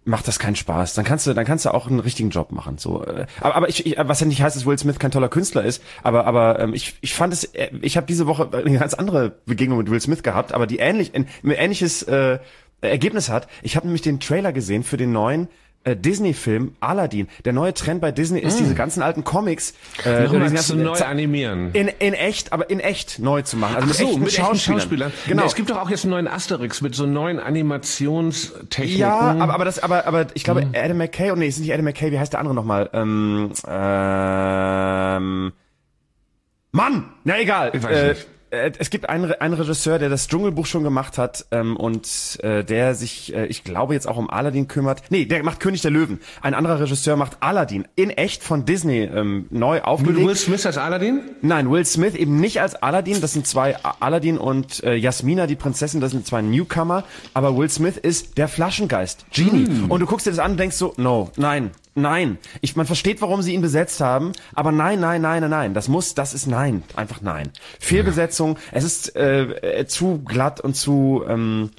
macht das keinen Spaß. Dann kannst du auch einen richtigen Job machen. So, aber was ja nicht heißt, dass Will Smith kein toller Künstler ist. Aber ich fand es. Ich habe diese Woche eine ganz andere Begegnung mit Will Smith gehabt, aber die ähnliches Ergebnis hat. Ich habe nämlich den Trailer gesehen für den neuen Disney-Film Aladdin. Der neue Trend bei Disney ist, diese ganzen alten Comics neu animieren. In echt neu zu machen. Also mit echten Schauspielern. Genau. Es gibt doch auch jetzt einen neuen Asterix mit so neuen Animationstechniken. Ja, aber ich glaube, Adam McKay, ist nicht Adam McKay, wie heißt der andere nochmal? Mann! Na egal. Ich weiß nicht. Es gibt einen Regisseur, der das Dschungelbuch schon gemacht hat und der sich, ich glaube, jetzt auch um Aladdin kümmert. Nee, der macht König der Löwen. Ein anderer Regisseur macht Aladdin in echt von Disney neu aufgelegt. Will Smith als Aladdin? Nein, Will Smith eben nicht als Aladdin. Das sind zwei, Aladdin und Jasmina, die Prinzessin, das sind zwei Newcomer. Aber Will Smith ist der Flaschengeist, Genie. Mm. Und du guckst dir das an und denkst so, nein. Man versteht, warum sie ihn besetzt haben, aber nein. Das ist einfach nein. Fehlbesetzung, es ist zu glatt und zu eine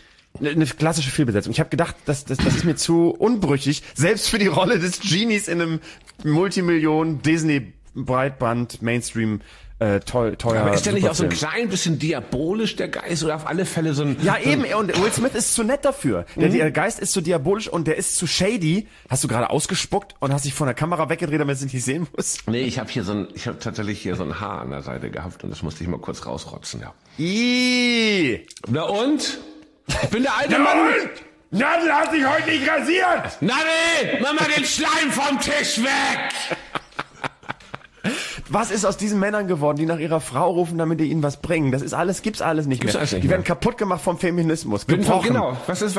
klassische Fehlbesetzung. Ich habe gedacht, das ist mir zu unbrüchig, selbst für die Rolle des Genies in einem Multimillionen Disney-Breitband Mainstream. Teuer. Aber ist der nicht auch so ein klein bisschen diabolisch, der Geist, oder auf alle Fälle so ein... Ja, eben, und Will Smith ist zu nett dafür. Der Geist ist zu diabolisch und der ist zu shady. Hast du gerade ausgespuckt und hast dich von der Kamera weggedreht, damit du es nicht sehen musst? Nee, ich habe tatsächlich hier so ein Haar an der Seite gehabt und das musste ich mal kurz rausrotzen, ja. Iiii. Na und? Ich bin der alte Mann! Na, du hast dich heute nicht rasiert! Na nee, mach mal den Schleim vom Tisch weg! Was ist aus diesen Männern geworden, die nach ihrer Frau rufen, damit die ihnen was bringen? Das ist alles, gibt's alles nicht mehr. Die werden kaputt gemacht vom Feminismus. Genau. Was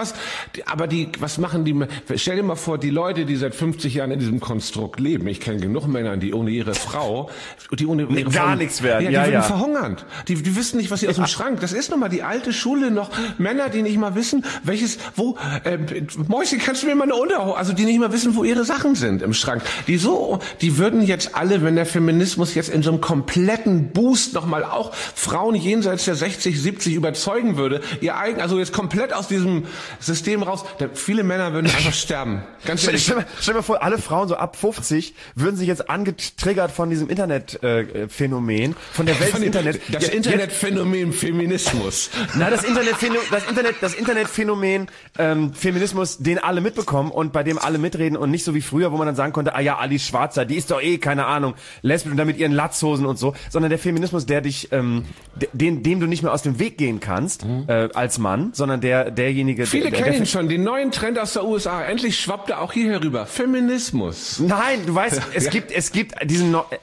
machen die? Stell dir mal vor, die Leute, die seit 50 Jahren in diesem Konstrukt leben. Ich kenne genug Männer, die ohne ihre Frau, nichts werden. Ja, die würden verhungern. Die wissen nicht, was sie aus dem Schrank. Das ist nochmal die alte Schule noch. Männer, die nicht mal wissen, Mäuschen, kannst du mir mal eine Unterhose? Also, die nicht mal wissen, wo ihre Sachen sind im Schrank. Die würden jetzt alle, wenn der Feminismus jetzt in so einem kompletten Boost nochmal auch Frauen jenseits der 60, 70 überzeugen würde, jetzt komplett aus diesem System raus, viele Männer würden einfach sterben. Ganz ehrlich. Stell dir vor, alle Frauen so ab 50 würden sich jetzt angetriggert von diesem Internetphänomen, von der Welt des Internets. Das Internetphänomen Feminismus. Na, das Internetphänomen Feminismus, den alle mitbekommen und bei dem alle mitreden und nicht so wie früher, wo man dann sagen konnte, Alice Schwarzer, die ist doch keine Ahnung, lesbisch und damit ihren Latzhosen und so, sondern der Feminismus, der dich, dem du nicht mehr aus dem Weg gehen kannst, als Mann, sondern derjenige... Viele kennen ihn schon, den neuen Trend aus der USA. Endlich schwappt er auch hierher rüber. Feminismus. Nein, du weißt, es gibt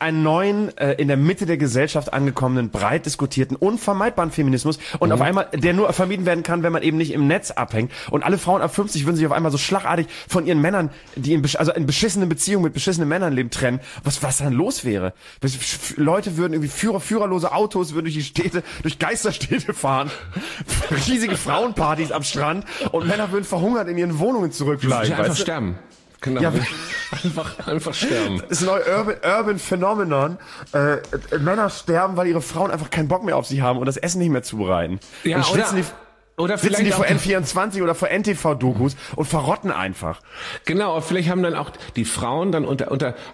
einen neuen, in der Mitte der Gesellschaft angekommenen, breit diskutierten, unvermeidbaren Feminismus und auf einmal, der nur vermieden werden kann, wenn man eben nicht im Netz abhängt. Und alle Frauen ab 50 würden sich auf einmal so schlagartig von ihren Männern, die in beschissenen Beziehungen mit beschissenen Männern leben, trennen. Was dann los wäre? Leute würden irgendwie führerlose Autos würden durch Geisterstädte fahren. Riesige Frauenpartys am Strand und Männer würden verhungert in ihren Wohnungen zurückbleiben. Einfach sterben. Genau. Ja, einfach sterben. Das ist ein neues Urban Phenomenon. Männer sterben, weil ihre Frauen einfach keinen Bock mehr auf sie haben und das Essen nicht mehr zubereiten. Ja, oder sitzen die vor N24 oder vor NTV-Dokus und verrotten einfach. Genau, vielleicht haben dann auch die Frauen dann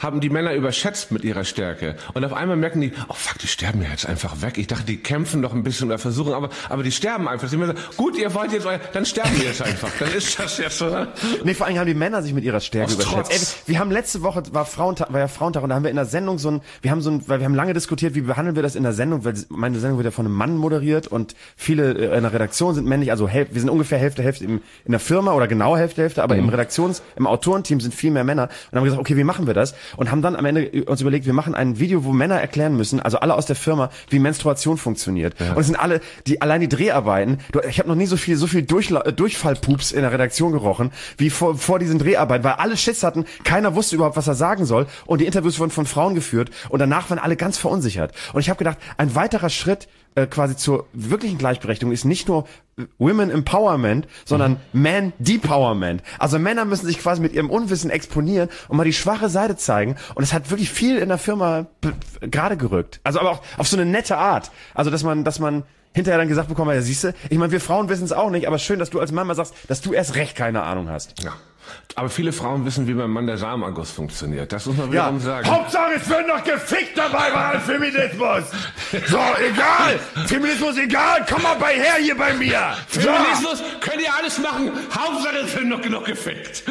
haben die Männer überschätzt mit ihrer Stärke. Und auf einmal merken die, oh fuck, die sterben ja jetzt einfach weg. Ich dachte, die kämpfen noch ein bisschen oder versuchen, aber die sterben einfach. Sie sagen, gut, ihr wollt jetzt, dann sterben wir jetzt einfach. Dann ist das jetzt, oder? Nee, vor allem haben die Männer sich mit ihrer Stärke überschätzt. Ey, wir haben letzte Woche, war ja Frauentag, und da haben wir in der Sendung wir haben lange diskutiert, wie behandeln wir das in der Sendung, weil meine Sendung wird ja von einem Mann moderiert und viele in der Redaktion sind männlich, also wir sind ungefähr Hälfte, Hälfte in der Firma oder genau Hälfte, Hälfte, aber im Autorenteam sind viel mehr Männer. Und haben gesagt, okay, wie machen wir das? Und haben dann am Ende uns überlegt, wir machen ein Video, wo Männer erklären müssen, also alle aus der Firma, wie Menstruation funktioniert. Ja. Und es sind alle, allein die Dreharbeiten, ich habe noch nie so viel Durchfallpups in der Redaktion gerochen, wie vor diesen Dreharbeiten, weil alle Schiss hatten, keiner wusste überhaupt, was er sagen soll. Und die Interviews wurden von Frauen geführt und danach waren alle ganz verunsichert. Und ich habe gedacht, ein weiterer Schritt quasi zur wirklichen Gleichberechtigung ist nicht nur Women Empowerment, sondern Man Depowerment. Also Männer müssen sich quasi mit ihrem Unwissen exponieren und mal die schwache Seite zeigen. Und es hat wirklich viel in der Firma gerade gerückt. Also aber auch auf so eine nette Art. Also dass man hinterher dann gesagt bekommen, ja siehste, ich meine, wir Frauen wissen es auch nicht, aber schön, dass du als Mann mal sagst, dass du erst recht keine Ahnung hast. Ja. Aber viele Frauen wissen, wie beim Mann der Samenerguss funktioniert. Das muss man wiederum sagen. Hauptsache, es wird noch gefickt dabei bei Feminismus. So, egal. Feminismus, egal. Komm mal bei her hier bei mir. Feminismus, könnt ihr alles machen. Hauptsache, es wird noch genug gefickt.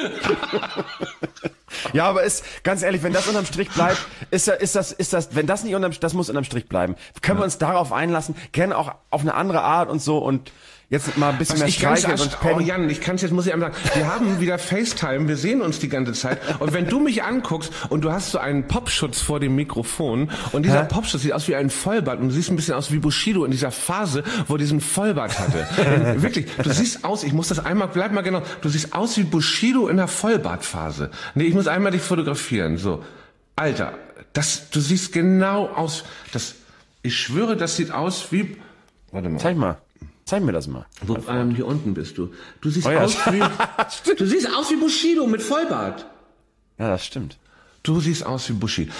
Ja, aber ganz ehrlich, wenn das unterm Strich bleibt, das muss unterm Strich bleiben. Können wir uns darauf einlassen, gerne auch auf eine andere Art und so und jetzt mal ein bisschen mehr streicheln und pennen. Oh Jan, muss ich einmal sagen, wir haben wieder FaceTime, wir sehen uns die ganze Zeit und wenn du mich anguckst und du hast so einen Popschutz vor dem Mikrofon und dieser Popschutz sieht aus wie ein Vollbart und du siehst ein bisschen aus wie Bushido in dieser Phase, wo er diesen Vollbart hatte. Wirklich, du siehst aus, bleib mal genau, du siehst aus wie Bushido in der Vollbartphase. Nee, ich muss einmal dich fotografieren, so. Alter, du siehst genau aus, ich schwöre, das sieht aus wie, warte mal. Zeig mir das mal. Hier unten bist du. Du siehst aus wie Bushido mit Vollbart. Ja, das stimmt. Du siehst aus wie Bushido.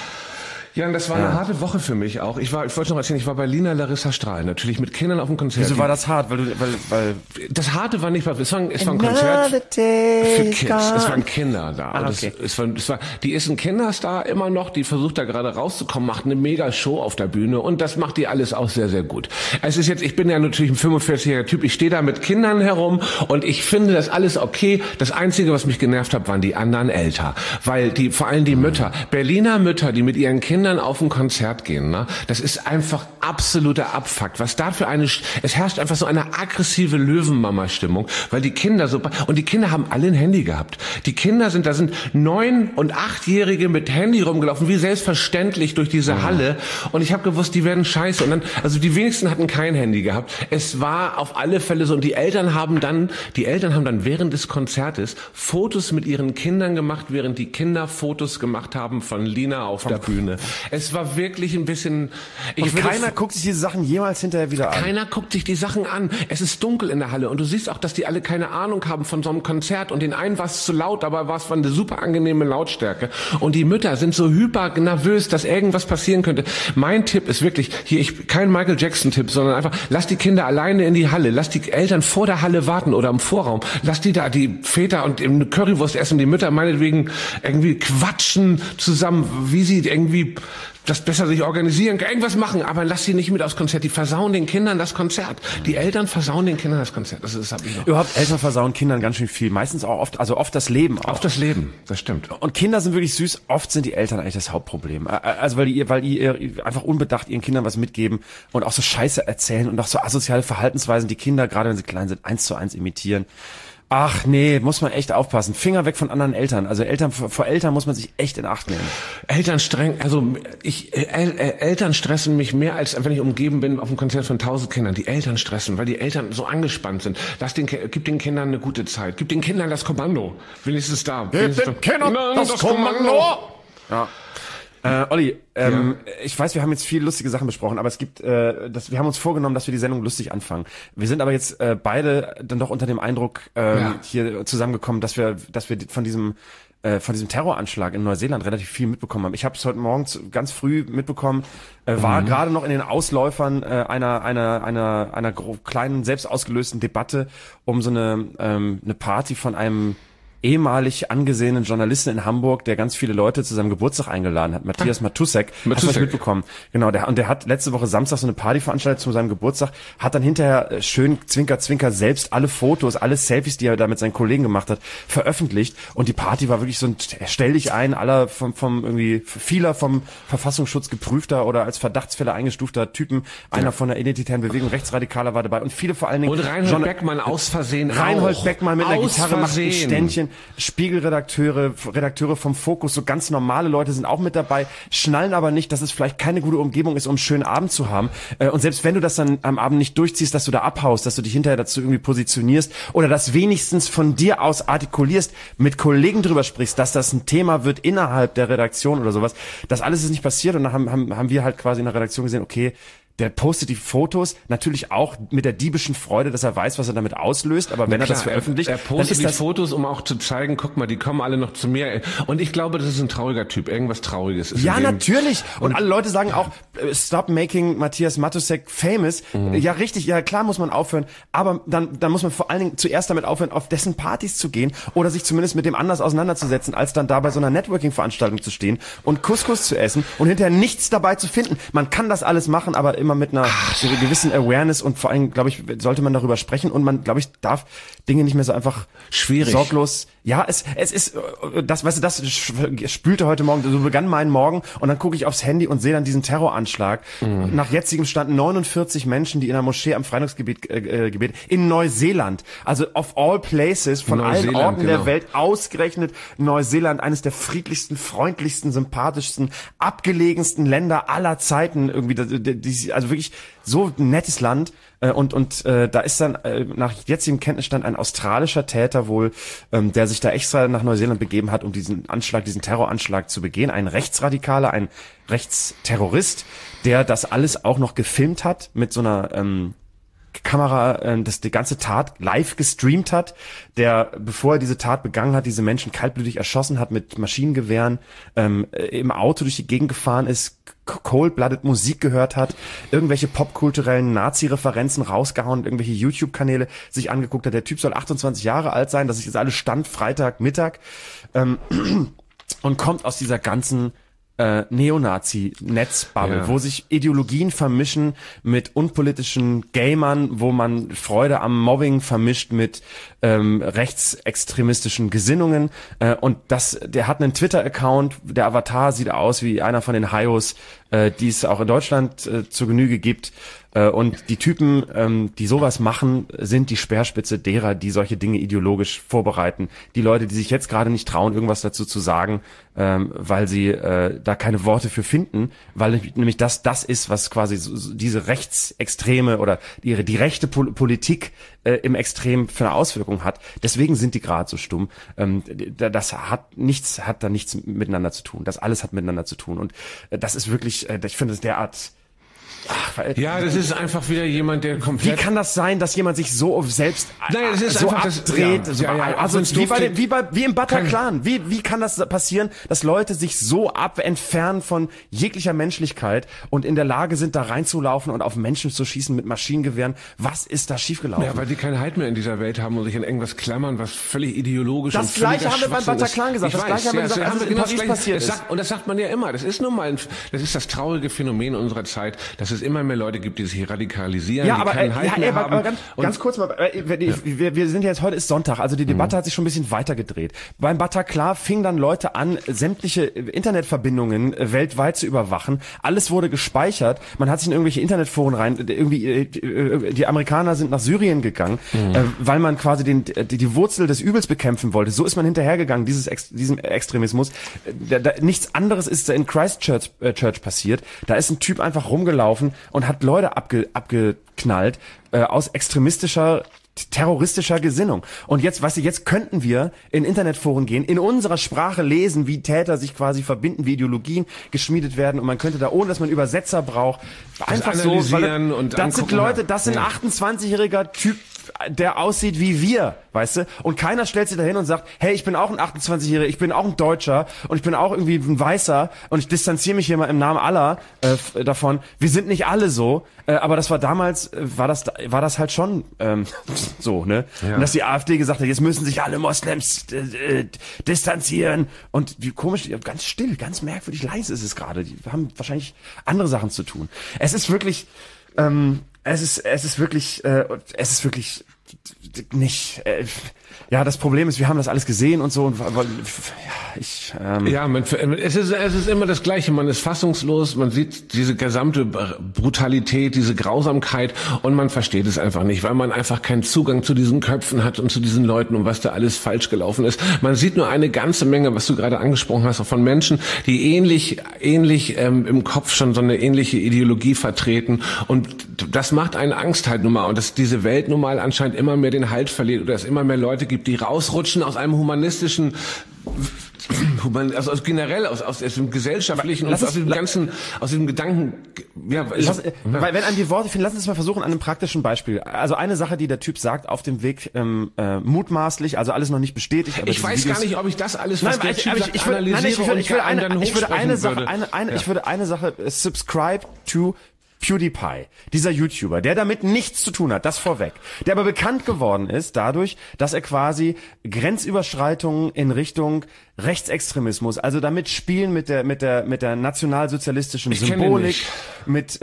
Jan, das war eine harte Woche für mich auch. Ich wollte noch erzählen, ich war bei Lina Larissa Strahl, natürlich mit Kindern auf dem Konzert. Wieso war das hart? Weil das Harte war nicht, es war ein Konzert für Kids. Es waren Kinder da. Ah, okay. Die ist ein Kinderstar immer noch, die versucht da gerade rauszukommen, macht eine mega Show auf der Bühne und das macht die alles auch sehr, sehr gut. Ich bin ja natürlich ein 45-jähriger Typ, ich stehe da mit Kindern herum und ich finde das alles okay. Das Einzige, was mich genervt hat, waren die anderen Eltern. Weil vor allem die Mütter, Berliner Mütter, die mit ihren Kindern auf ein Konzert gehen, ne? Das ist einfach absoluter Abfuck. Es herrscht einfach so eine aggressive Löwenmama-Stimmung, weil die Kinder und die Kinder haben alle ein Handy gehabt. Die Kinder sind 9- und 8-Jährige mit Handy rumgelaufen, wie selbstverständlich durch diese Halle. Und ich habe gewusst, die werden scheiße. Und dann, also die wenigsten hatten kein Handy gehabt. Es war auf alle Fälle so. Und die Eltern haben dann während des Konzertes Fotos mit ihren Kindern gemacht, während die Kinder Fotos gemacht haben von Lina auf der Bühne. Es war wirklich ein bisschen... Keiner guckt sich diese Sachen jemals hinterher wieder an. Keiner guckt sich die Sachen an. Es ist dunkel in der Halle und du siehst auch, dass die alle keine Ahnung haben von so einem Konzert und den einen war es zu laut, aber war es eine super angenehme Lautstärke und die Mütter sind so hyper nervös, dass irgendwas passieren könnte. Mein Tipp ist wirklich, kein Michael Jackson Tipp, sondern einfach, lass die Kinder alleine in die Halle, lass die Eltern vor der Halle warten oder im Vorraum, lass die Väter und eine Currywurst essen, die Mütter meinetwegen irgendwie quatschen zusammen, wie sie irgendwie das besser sich organisieren, irgendwas machen, aber lass sie nicht mit aufs Konzert. Die versauen den Kindern das Konzert. Die Eltern versauen den Kindern das Konzert. Das habe ich noch. Überhaupt, Eltern versauen Kindern ganz schön viel. Meistens auch oft das Leben auch. Auf das Leben, das stimmt. Und Kinder sind wirklich süß. Oft sind die Eltern eigentlich das Hauptproblem. Also weil die einfach unbedacht ihren Kindern was mitgeben und auch so Scheiße erzählen und auch so asoziale Verhaltensweisen, die Kinder, gerade wenn sie klein sind, 1:1 imitieren. Ach nee, muss man echt aufpassen. Finger weg von anderen Eltern. Also vor Eltern muss man sich echt in Acht nehmen. Eltern stressen mich mehr, als wenn ich umgeben bin auf einem Konzert von 1000 Kindern. Die Eltern stressen, weil die Eltern so angespannt sind. Gib den Kindern eine gute Zeit. Gib den Kindern das Kommando. Wenigstens da. Gib den Kindern das Kommando. Ja. Olli, ich weiß, wir haben jetzt viel lustige Sachen besprochen, aber wir haben uns vorgenommen, dass wir die Sendung lustig anfangen. Wir sind aber jetzt beide dann doch unter dem Eindruck hier zusammengekommen, dass wir von diesem Terroranschlag in Neuseeland relativ viel mitbekommen haben. Ich habe es heute Morgen ganz früh mitbekommen, war gerade noch in den Ausläufern einer kleinen selbst ausgelösten Debatte um so eine Party von einem ehemalig angesehenen Journalisten in Hamburg, der ganz viele Leute zu seinem Geburtstag eingeladen hat, Matthias Matussek. Hast du das mitbekommen? Genau, der hat letzte Woche Samstag so eine Party veranstaltet zu seinem Geburtstag, hat dann hinterher schön zwinker-zwinker selbst alle Fotos, alle Selfies, die er da mit seinen Kollegen gemacht hat, veröffentlicht, und die Party war wirklich so ein Stell dich ein, aller vom irgendwie vieler vom Verfassungsschutz geprüfter oder als Verdachtsfälle eingestufter Typen, einer von der identitären Bewegung, Rechtsradikaler war dabei und viele vor allen Dingen... Und Reinhold Beckmann aus Versehen Reinhold Beckmann mit einer Gitarre macht ein Ständchen, Spiegelredakteure, Redakteure vom Fokus, so ganz normale Leute sind auch mit dabei, schnallen aber nicht, dass es vielleicht keine gute Umgebung ist, um einen schönen Abend zu haben, und selbst wenn du das dann am Abend nicht durchziehst, dass du da abhaust, dass du dich hinterher dazu irgendwie positionierst oder das wenigstens von dir aus artikulierst, mit Kollegen drüber sprichst, dass das ein Thema wird innerhalb der Redaktion oder sowas, das alles ist nicht passiert, und dann haben wir halt quasi in der Redaktion gesehen, okay, der postet die Fotos, natürlich auch mit der diebischen Freude, dass er weiß, was er damit auslöst, aber wenn er das veröffentlicht... Er postet die Fotos, um auch zu zeigen, guck mal, die kommen alle noch zu mir. Und ich glaube, das ist ein trauriger Typ, irgendwas Trauriges. Ja, natürlich! Und alle Leute sagen auch, stop making Matthias Matussek famous. Mhm. Ja, richtig, ja klar muss man aufhören, aber dann muss man vor allen Dingen zuerst damit aufhören, auf dessen Partys zu gehen oder sich zumindest mit dem anders auseinanderzusetzen, als dann da bei so einer Networking-Veranstaltung zu stehen und Couscous zu essen und hinterher nichts dabei zu finden. Man kann das alles machen, aber immer mit einer gewissen Awareness, und vor allem, glaube ich, sollte man darüber sprechen, und man, glaube ich, darf Dinge nicht mehr so einfach sorglos... Ja, es ist, das, weißt du, das spülte heute Morgen, so begann mein Morgen, und dann gucke ich aufs Handy und sehe dann diesen Terroranschlag. Mhm. Nach jetzigem Stand 49 Menschen, die in einer Moschee am Freitagsgebet in Neuseeland, also of all places, von allen Orten der Welt, ausgerechnet Neuseeland, eines der friedlichsten, freundlichsten, sympathischsten, abgelegensten Länder aller Zeiten irgendwie, also wirklich so ein nettes Land. Und da ist dann nach jetzigem Kenntnisstand ein australischer Täter wohl, der sich da extra nach Neuseeland begeben hat, um diesen Terroranschlag zu begehen. Ein Rechtsradikaler, ein Rechtsterrorist, der das alles auch noch gefilmt hat mit so einer Kamera, das die ganze Tat live gestreamt hat, der, bevor er diese Tat begangen hat, diese Menschen kaltblütig erschossen hat mit Maschinengewehren, im Auto durch die Gegend gefahren ist, cold-blooded Musik gehört hat, irgendwelche popkulturellen Nazi-Referenzen rausgehauen, irgendwelche YouTube-Kanäle sich angeguckt hat. Der Typ soll 28 Jahre alt sein, das ist jetzt alles Stand Freitagmittag, und kommt aus dieser ganzen Neonazi-Netzbubble, ja, wo sich Ideologien vermischen mit unpolitischen Gamern, wo man Freude am Mobbing vermischt mit rechtsextremistischen Gesinnungen, und der hat einen Twitter-Account, der Avatar sieht aus wie einer von den Hayos, die es auch in Deutschland zur Genüge gibt, und die Typen, die sowas machen, sind die Speerspitze derer, die solche Dinge ideologisch vorbereiten. Die Leute, die sich jetzt gerade nicht trauen, irgendwas dazu zu sagen, weil sie da keine Worte für finden, weil nämlich das ist, was quasi diese rechtsextreme oder die rechte Politik im Extrem für eine Auswirkung hat. Deswegen sind die gerade so stumm. Das hat da nichts miteinander zu tun. Das alles hat miteinander zu tun. Und das ist wirklich, ich finde es derart... das ist einfach wieder jemand, der komplett... Wie kann das sein, dass jemand sich so auf selbst abdreht? Wie im Bataclan. Wie kann das passieren, dass Leute sich so entfernen von jeglicher Menschlichkeit und in der Lage sind, da reinzulaufen und auf Menschen zu schießen mit Maschinengewehren? Was ist da schiefgelaufen? Ja, weil die keinen Halt mehr in dieser Welt haben und sich an irgendwas klammern, was völlig ideologisch und völlig Schwachsinn ist. Das Gleiche haben wir beim Bataclan gesagt. Das Gleiche haben wir gesagt, als es in Paris passiert ist. Und das sagt man ja immer. Das ist nun mal das traurige Phänomen unserer Zeit, dass es immer mehr Leute gibt, die sich radikalisieren, ja, die keinen Halt mehr haben. Aber ganz kurz mal, wir sind jetzt, heute ist Sonntag, also die Debatte hat sich schon ein bisschen weitergedreht. Beim Bataclan fingen dann Leute an, sämtliche Internetverbindungen weltweit zu überwachen. Alles wurde gespeichert, man hat sich in irgendwelche Internetforen rein, die Amerikaner sind nach Syrien gegangen, weil man quasi die Wurzel des Übels bekämpfen wollte. So ist man hinterhergegangen, diesem Extremismus. Nichts anderes ist in Christchurch passiert. Da ist ein Typ einfach rumgelaufen und hat Leute abgeknallt aus extremistischer, terroristischer Gesinnung. Und jetzt, weißt du, jetzt könnten wir in Internetforen gehen, in unserer Sprache lesen, wie Täter sich quasi verbinden, wie Ideologien geschmiedet werden, und man könnte da, ohne dass man Übersetzer braucht, einfach so, weil das sind Leute, das sind 28-jähriger Typ der aussieht wie wir, weißt du? Und keiner stellt sich dahin und sagt, hey, ich bin auch ein 28-Jähriger, ich bin auch ein Deutscher und ich bin auch irgendwie ein Weißer und ich distanziere mich hier mal im Namen aller davon. Wir sind nicht alle so, aber das war damals, war das halt schon so, ne? Ja. Und dass die AfD gesagt hat, jetzt müssen sich alle Moslems distanzieren und wie komisch, ganz still, ganz merkwürdig leise ist es gerade. Die haben wahrscheinlich andere Sachen zu tun. Es ist wirklich... Es ist wirklich nicht. Ja, das Problem ist, wir haben das alles gesehen und so. Und, aber, ja, es ist immer das Gleiche. Man ist fassungslos, man sieht diese gesamte Brutalität, diese Grausamkeit und man versteht es einfach nicht, weil man einfach keinen Zugang zu diesen Köpfen hat und zu diesen Leuten und was da alles falsch gelaufen ist. Man sieht nur eine ganze Menge, was du gerade angesprochen hast, auch von Menschen, die ähnlich im Kopf schon so eine ähnliche Ideologie vertreten und das macht einen Angst halt nun mal und dass diese Welt nun mal anscheinend immer mehr den Halt verliert oder es immer mehr Leute gibt, die rausrutschen aus einem humanistischen, also generell aus dem gesellschaftlichen und aus dem ganzen, aus dem Gedanken. Ja, weil wenn einem die Worte finden, lass uns mal versuchen an einem praktischen Beispiel. Also eine Sache, die der Typ sagt auf dem Weg mutmaßlich, also alles noch nicht bestätigt. Aber ich weiß gar nicht, ob ich das alles, was der Typ sagt, analysiere und dann hochsprechen würde. Ich würde eine Sache subscribe to PewDiePie, dieser YouTuber, der damit nichts zu tun hat, das vorweg, der aber bekannt geworden ist dadurch, dass er quasi Grenzüberschreitungen in Richtung Rechtsextremismus, also damit spielen mit der nationalsozialistischen Symbolik, mit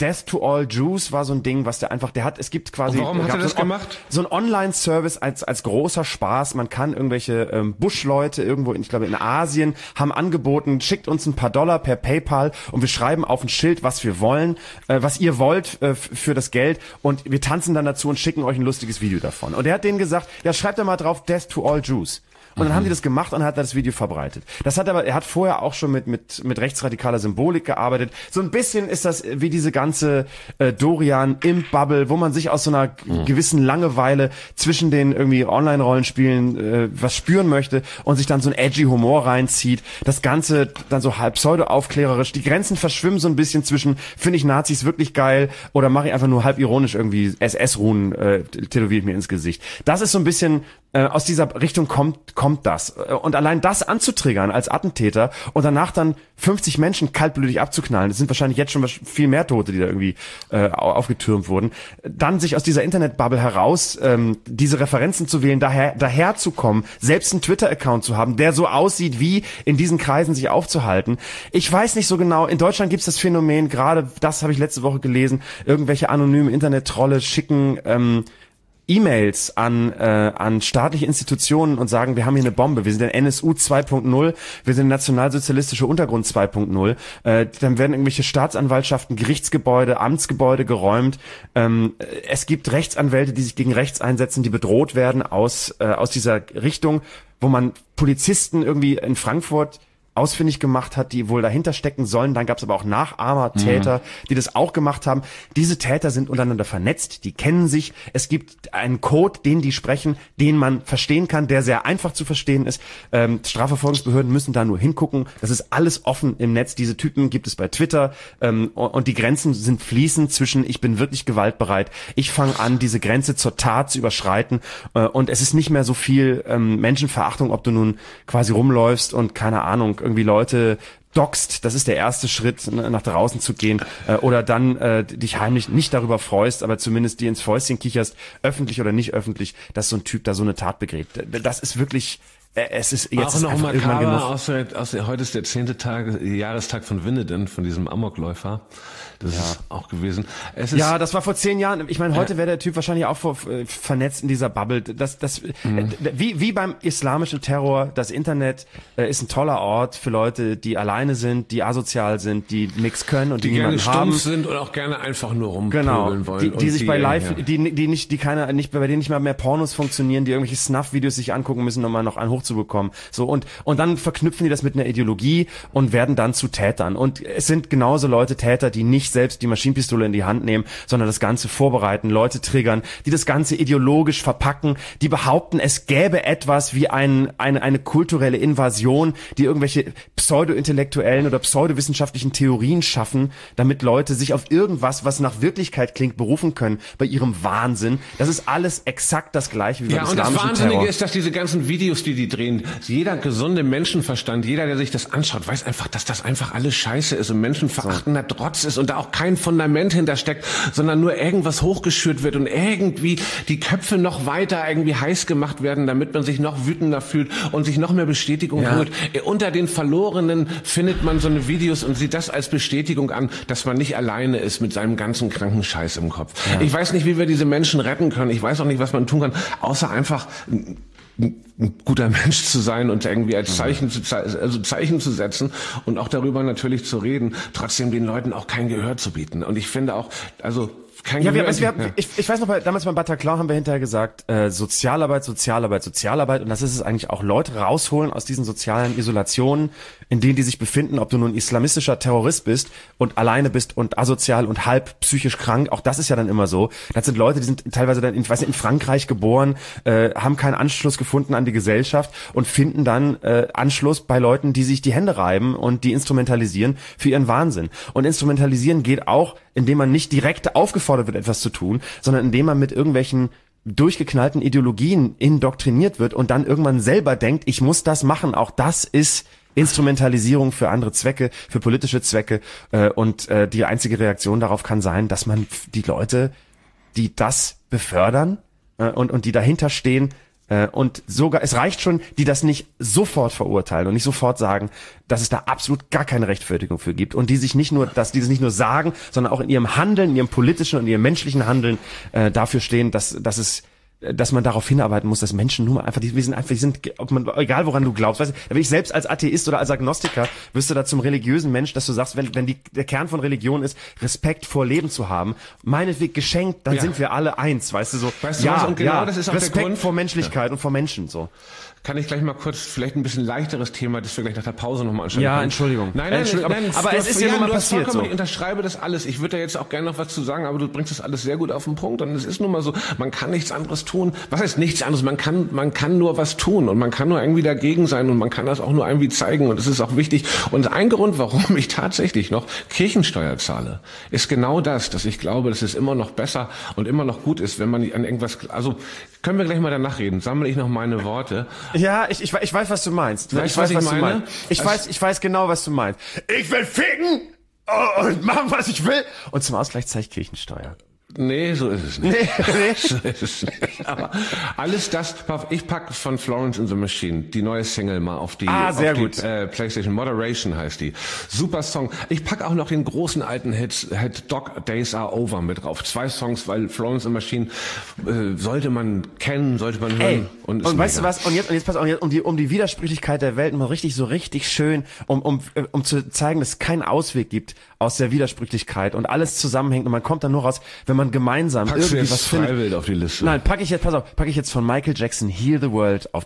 Death to All Jews war so ein Ding, was der einfach, der hat, es gibt quasi. Und warum hat er das gemacht? So ein Online-Service als großer Spaß. Man kann irgendwelche Bush-Leute irgendwo, ich glaube in Asien, haben angeboten, schickt uns ein paar Dollar per PayPal und wir schreiben auf ein Schild, was wir wollen, was ihr wollt für das Geld und wir tanzen dann dazu und schicken euch ein lustiges Video davon. Und er hat denen gesagt, ja schreibt da mal drauf Death to All Jews. Und dann haben die das gemacht und hat das Video verbreitet. Das hat aber, er hat vorher auch schon mit rechtsradikaler Symbolik gearbeitet. So ein bisschen ist das wie diese ganze Dorian-Imp-Bubble, wo man sich aus so einer gewissen Langeweile zwischen den irgendwie Online-Rollenspielen was spüren möchte und sich dann so ein edgy Humor reinzieht. Das Ganze dann so halb pseudo-aufklärerisch. Die Grenzen verschwimmen so ein bisschen zwischen, finde ich Nazis wirklich geil oder mache ich einfach nur halb ironisch irgendwie SS-Runen tätowiere ich mir ins Gesicht. Das ist so ein bisschen, aus dieser Richtung kommt das. Und allein das anzutriggern als Attentäter und danach dann 50 Menschen kaltblütig abzuknallen, das sind wahrscheinlich jetzt schon viel mehr Tote, die da irgendwie aufgetürmt wurden, dann sich aus dieser Internetbubble heraus diese Referenzen zu wählen, daherzukommen, selbst einen Twitter-Account zu haben, der so aussieht, wie in diesen Kreisen sich aufzuhalten. Ich weiß nicht so genau, in Deutschland gibt's das Phänomen, gerade das habe ich letzte Woche gelesen, irgendwelche anonymen Internet-Trolle schicken E-Mails an staatliche Institutionen und sagen, wir haben hier eine Bombe, wir sind ein NSU 2.0, wir sind nationalsozialistische Untergrund 2.0, dann werden irgendwelche Staatsanwaltschaften, Gerichtsgebäude, Amtsgebäude geräumt, es gibt Rechtsanwälte, die sich gegen rechts einsetzen, die bedroht werden aus dieser Richtung, wo man Polizisten irgendwie in Frankfurt ausfindig gemacht hat, die wohl dahinter stecken sollen. Dann gab es aber auch Nachahmer, Täter, die das auch gemacht haben. Diese Täter sind untereinander vernetzt, die kennen sich. Es gibt einen Code, den die sprechen, den man verstehen kann, der sehr einfach zu verstehen ist. Strafverfolgungsbehörden müssen da nur hingucken. Das ist alles offen im Netz. Diese Typen gibt es bei Twitter. Und die Grenzen sind fließend zwischen ich bin wirklich gewaltbereit, ich fange an, diese Grenze zur Tat zu überschreiten. Und es ist nicht mehr so viel Menschenverachtung, ob du nun quasi rumläufst und keine Ahnung, irgendwie Leute doxt, das ist der erste Schritt, nach draußen zu gehen, oder dann dich heimlich nicht darüber freust, aber zumindest dir ins Fäustchen kicherst, öffentlich oder nicht öffentlich, dass so ein Typ da so eine Tat begräbt. Das ist wirklich... Es ist jetzt auch noch makaber, heute ist der 10. Jahrestag von Winnenden, von diesem Amokläufer. Das ist auch gewesen. Ja, das war vor 10 Jahren. Ich meine, heute wäre der Typ wahrscheinlich auch vernetzt in dieser Bubble. Wie beim islamischen Terror, das Internet ist ein toller Ort für Leute, die alleine sind, die asozial sind, die nichts können und die niemanden haben. Die gerne stumpf sind und auch gerne einfach nur rumpöbeln wollen. Die sich bei Live, die nicht, die keine, nicht, bei denen nicht mal mehr Pornos funktionieren, die irgendwelche Snuff-Videos sich angucken müssen, nochmal noch einen hoch hochzubekommen. So, und dann verknüpfen die das mit einer Ideologie und werden dann zu Tätern. Und es sind genauso Leute Täter, die nicht selbst die Maschinenpistole in die Hand nehmen, sondern das Ganze vorbereiten, Leute triggern, die das Ganze ideologisch verpacken, die behaupten, es gäbe etwas wie eine kulturelle Invasion, die irgendwelche pseudo-intellektuellen oder pseudowissenschaftlichen Theorien schaffen, damit Leute sich auf irgendwas, was nach Wirklichkeit klingt, berufen können bei ihrem Wahnsinn. Das ist alles exakt das Gleiche wie beim islamischen Terror. Ja, und das Wahnsinnige ist, dass diese ganzen Videos, die drehen, jeder gesunde Menschenverstand, jeder, der sich das anschaut, weiß einfach, dass das einfach alles Scheiße ist und menschenverachtender Trotz ist und da auch kein Fundament hintersteckt, sondern nur irgendwas hochgeschürt wird und irgendwie die Köpfe noch weiter irgendwie heiß gemacht werden, damit man sich noch wütender fühlt und sich noch mehr Bestätigung holt. Unter den Verlorenen findet man so eine Videos und sieht das als Bestätigung an, dass man nicht alleine ist mit seinem ganzen kranken Scheiß im Kopf. Ja. Ich weiß nicht, wie wir diese Menschen retten können. Ich weiß auch nicht, was man tun kann, außer einfach ein guter Mensch zu sein und irgendwie als Zeichen zu, also Zeichen zu setzen und auch darüber natürlich zu reden, trotzdem den Leuten auch kein Gehör zu bieten. Und ich finde auch, also ich weiß noch, damals beim Bataclan haben wir hinterher gesagt, Sozialarbeit, Sozialarbeit, Sozialarbeit, und das ist es eigentlich auch, Leute rausholen aus diesen sozialen Isolationen, in denen die sich befinden, ob du nun islamistischer Terrorist bist und alleine bist und asozial und halb psychisch krank, auch das ist ja dann immer so. Das sind Leute, die sind teilweise dann in Frankreich geboren, haben keinen Anschluss gefunden an die Gesellschaft und finden dann Anschluss bei Leuten, die sich die Hände reiben und die instrumentalisieren für ihren Wahnsinn. Und instrumentalisieren geht auch, indem man nicht direkt aufgefordert wird, etwas zu tun, sondern indem man mit irgendwelchen durchgeknallten Ideologien indoktriniert wird und dann irgendwann selber denkt, ich muss das machen. Auch das ist Instrumentalisierung für andere Zwecke, für politische Zwecke. Und die einzige Reaktion darauf kann sein, dass man die Leute, die das befördern und die dahinter stehen, und sogar, es reicht schon, die das nicht sofort verurteilen und nicht sofort sagen, dass es da absolut gar keine Rechtfertigung für gibt und die sich nicht nur, dass die es nicht nur sagen, sondern auch in ihrem Handeln, in ihrem politischen und in ihrem menschlichen Handeln dafür stehen, dass man darauf hinarbeiten muss, dass Menschen nur mal einfach, egal woran du glaubst, weißt du, da bin ich selbst als Atheist oder als Agnostiker, wirst du da zum religiösen Mensch, dass du sagst, wenn der Kern von Religion ist, Respekt vor Leben zu haben, meinetwegen geschenkt, dann sind wir alle eins, weißt du, so, weißt du was? Und genau das ist auch Respekt der Grund vor Menschlichkeit und vor Menschen, so. Kann ich gleich mal kurz vielleicht ein bisschen leichteres Thema, das wir gleich nach der Pause nochmal anschauen. Ja, können. Entschuldigung. Nein, aber es ist ja mal passiert so. Ich unterschreibe das alles. Ich würde da jetzt auch gerne noch was zu sagen, aber du bringst das alles sehr gut auf den Punkt. Und es ist nun mal so, man kann nichts anderes tun. Was heißt nichts anderes? Man kann nur was tun und man kann nur irgendwie dagegen sein und man kann das auch nur irgendwie zeigen und es ist auch wichtig. Und ein Grund, warum ich tatsächlich noch Kirchensteuer zahle, ist genau das, dass ich glaube, dass es immer noch besser und immer noch gut ist, wenn man an irgendwas, also können wir gleich mal danach reden. Sammle ich noch meine Worte. Ja, ich weiß, was du meinst. Ich weiß genau, was du meinst. Ich will ficken und machen, was ich will. Und zum Ausgleich zeige ich Kirchensteuer. Nee, so ist es nicht. So ist es nicht. Aber alles das, ich packe von Florence and the Machine die neue Single mal auf die, PlayStation. Moderation heißt die. Super Song. Ich packe auch noch den großen alten Hit Dog Days Are Over mit drauf. 2 Songs, weil Florence and the Machine sollte man kennen, sollte man hören. Ey, und weißt du was? Und jetzt pass auf, um die Widersprüchlichkeit der Welt mal richtig schön, um zu zeigen, dass es keinen Ausweg gibt aus der Widersprüchlichkeit und alles zusammenhängt und man kommt dann nur raus, wenn man gemeinsam irgendwie was findet. Auf die Liste. Nein, packe ich jetzt von Michael Jackson Heal the World auf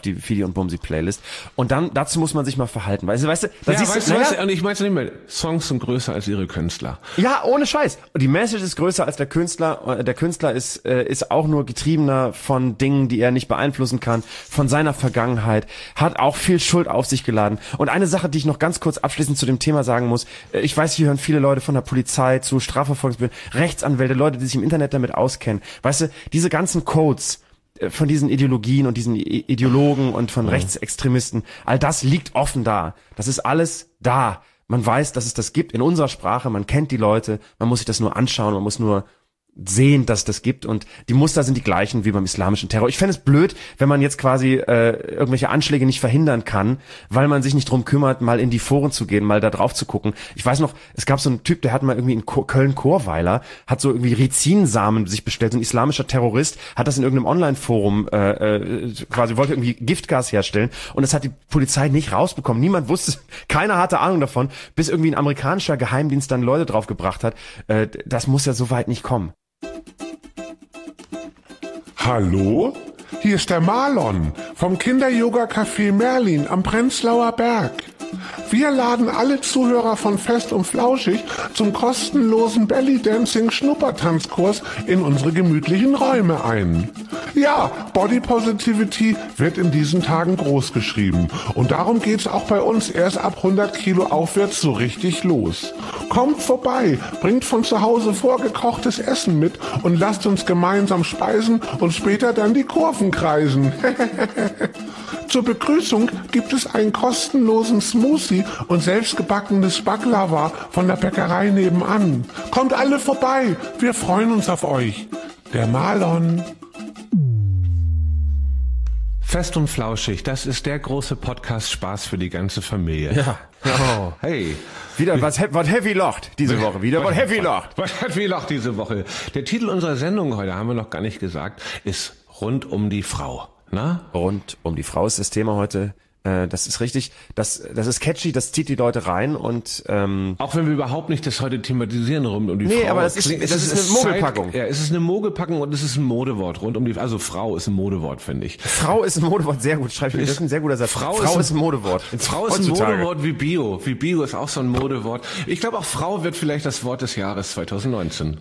die Fidi und Bumsi Playlist und dann dazu muss man sich mal verhalten, weißt du, und ich mein's nicht mehr, Songs sind größer als ihre Künstler. Ja, ohne Scheiß. Und die Message ist größer als der Künstler. Der Künstler ist auch nur getriebener von Dingen, die er nicht beeinflussen kann, von seiner Vergangenheit, hat auch viel Schuld auf sich geladen. Und eine Sache, die ich noch ganz kurz abschließend zu dem Thema sagen muss, ich weiß, hier hören viele Leute von der Polizei zu Strafverfolgungsbehörden, Rechtsanwälten, Leute, die sich im Internet damit auskennen. Weißt du, diese ganzen Codes von diesen Ideologien und diesen Ideologen und von Rechtsextremisten, all das liegt offen da. Das ist alles da. Man weiß, dass es das gibt in unserer Sprache. Man kennt die Leute. Man muss sich das nur anschauen. Man muss nur sehen, dass es das gibt. Und die Muster sind die gleichen wie beim islamischen Terror. Ich fände es blöd, wenn man jetzt quasi irgendwelche Anschläge nicht verhindern kann, weil man sich nicht drum kümmert, mal in die Foren zu gehen, mal da drauf zu gucken. Ich weiß noch, es gab so einen Typ, der hat mal irgendwie in Köln-Chorweiler, hat so irgendwie Rizinsamen sich bestellt, so ein islamischer Terrorist, hat das in irgendeinem Online-Forum quasi, wollte irgendwie Giftgas herstellen und das hat die Polizei nicht rausbekommen. Niemand wusste, keiner hatte Ahnung davon, bis irgendwie ein amerikanischer Geheimdienst dann Leute draufgebracht hat. Das muss ja so weit nicht kommen. Hallo? Hier ist der Marlon vom Kinder-Yoga-Café Merlin am Prenzlauer Berg. Wir laden alle Zuhörer von Fest und Flauschig zum kostenlosen Belly-Dancing-Schnuppertanzkurs in unsere gemütlichen Räume ein. Ja, Body Positivity wird in diesen Tagen großgeschrieben. Und darum geht's auch bei uns erst ab 100 Kilo aufwärts so richtig los. Kommt vorbei, bringt von zu Hause vorgekochtes Essen mit und lasst uns gemeinsam speisen und später dann die Kurven kreisen. Zur Begrüßung gibt es einen kostenlosen Smoothie und selbstgebackenes Baklava von der Bäckerei nebenan. Kommt alle vorbei, wir freuen uns auf euch. Der Marlon. Fest und Flauschig, das ist der große Podcast-Spaß für die ganze Familie. Ja. Oh, hey. Wieder was Heavy Locht diese Woche. Wieder was Heavy Locht. Was Heavy Locht diese Woche. Der Titel unserer Sendung heute, haben wir noch gar nicht gesagt, ist Rund um die Frau. Na? Rund um die Frau ist das Thema heute. Das ist richtig, das ist catchy, das zieht die Leute rein und auch wenn wir überhaupt nicht das heute thematisieren rund um die Frau. Nee, aber es ist eine Mogelpackung. Ja, es ist eine Mogelpackung und es ist ein Modewort rund um die, also Frau ist ein Modewort, finde ich. Frau ist ein Modewort, sehr gut, schreibe ich, das ist ein sehr guter Satz. Frau ist ein Modewort. Frau ist ein Modewort wie Bio. Wie Bio ist auch so ein Modewort. Ich glaube auch Frau wird vielleicht das Wort des Jahres 2019.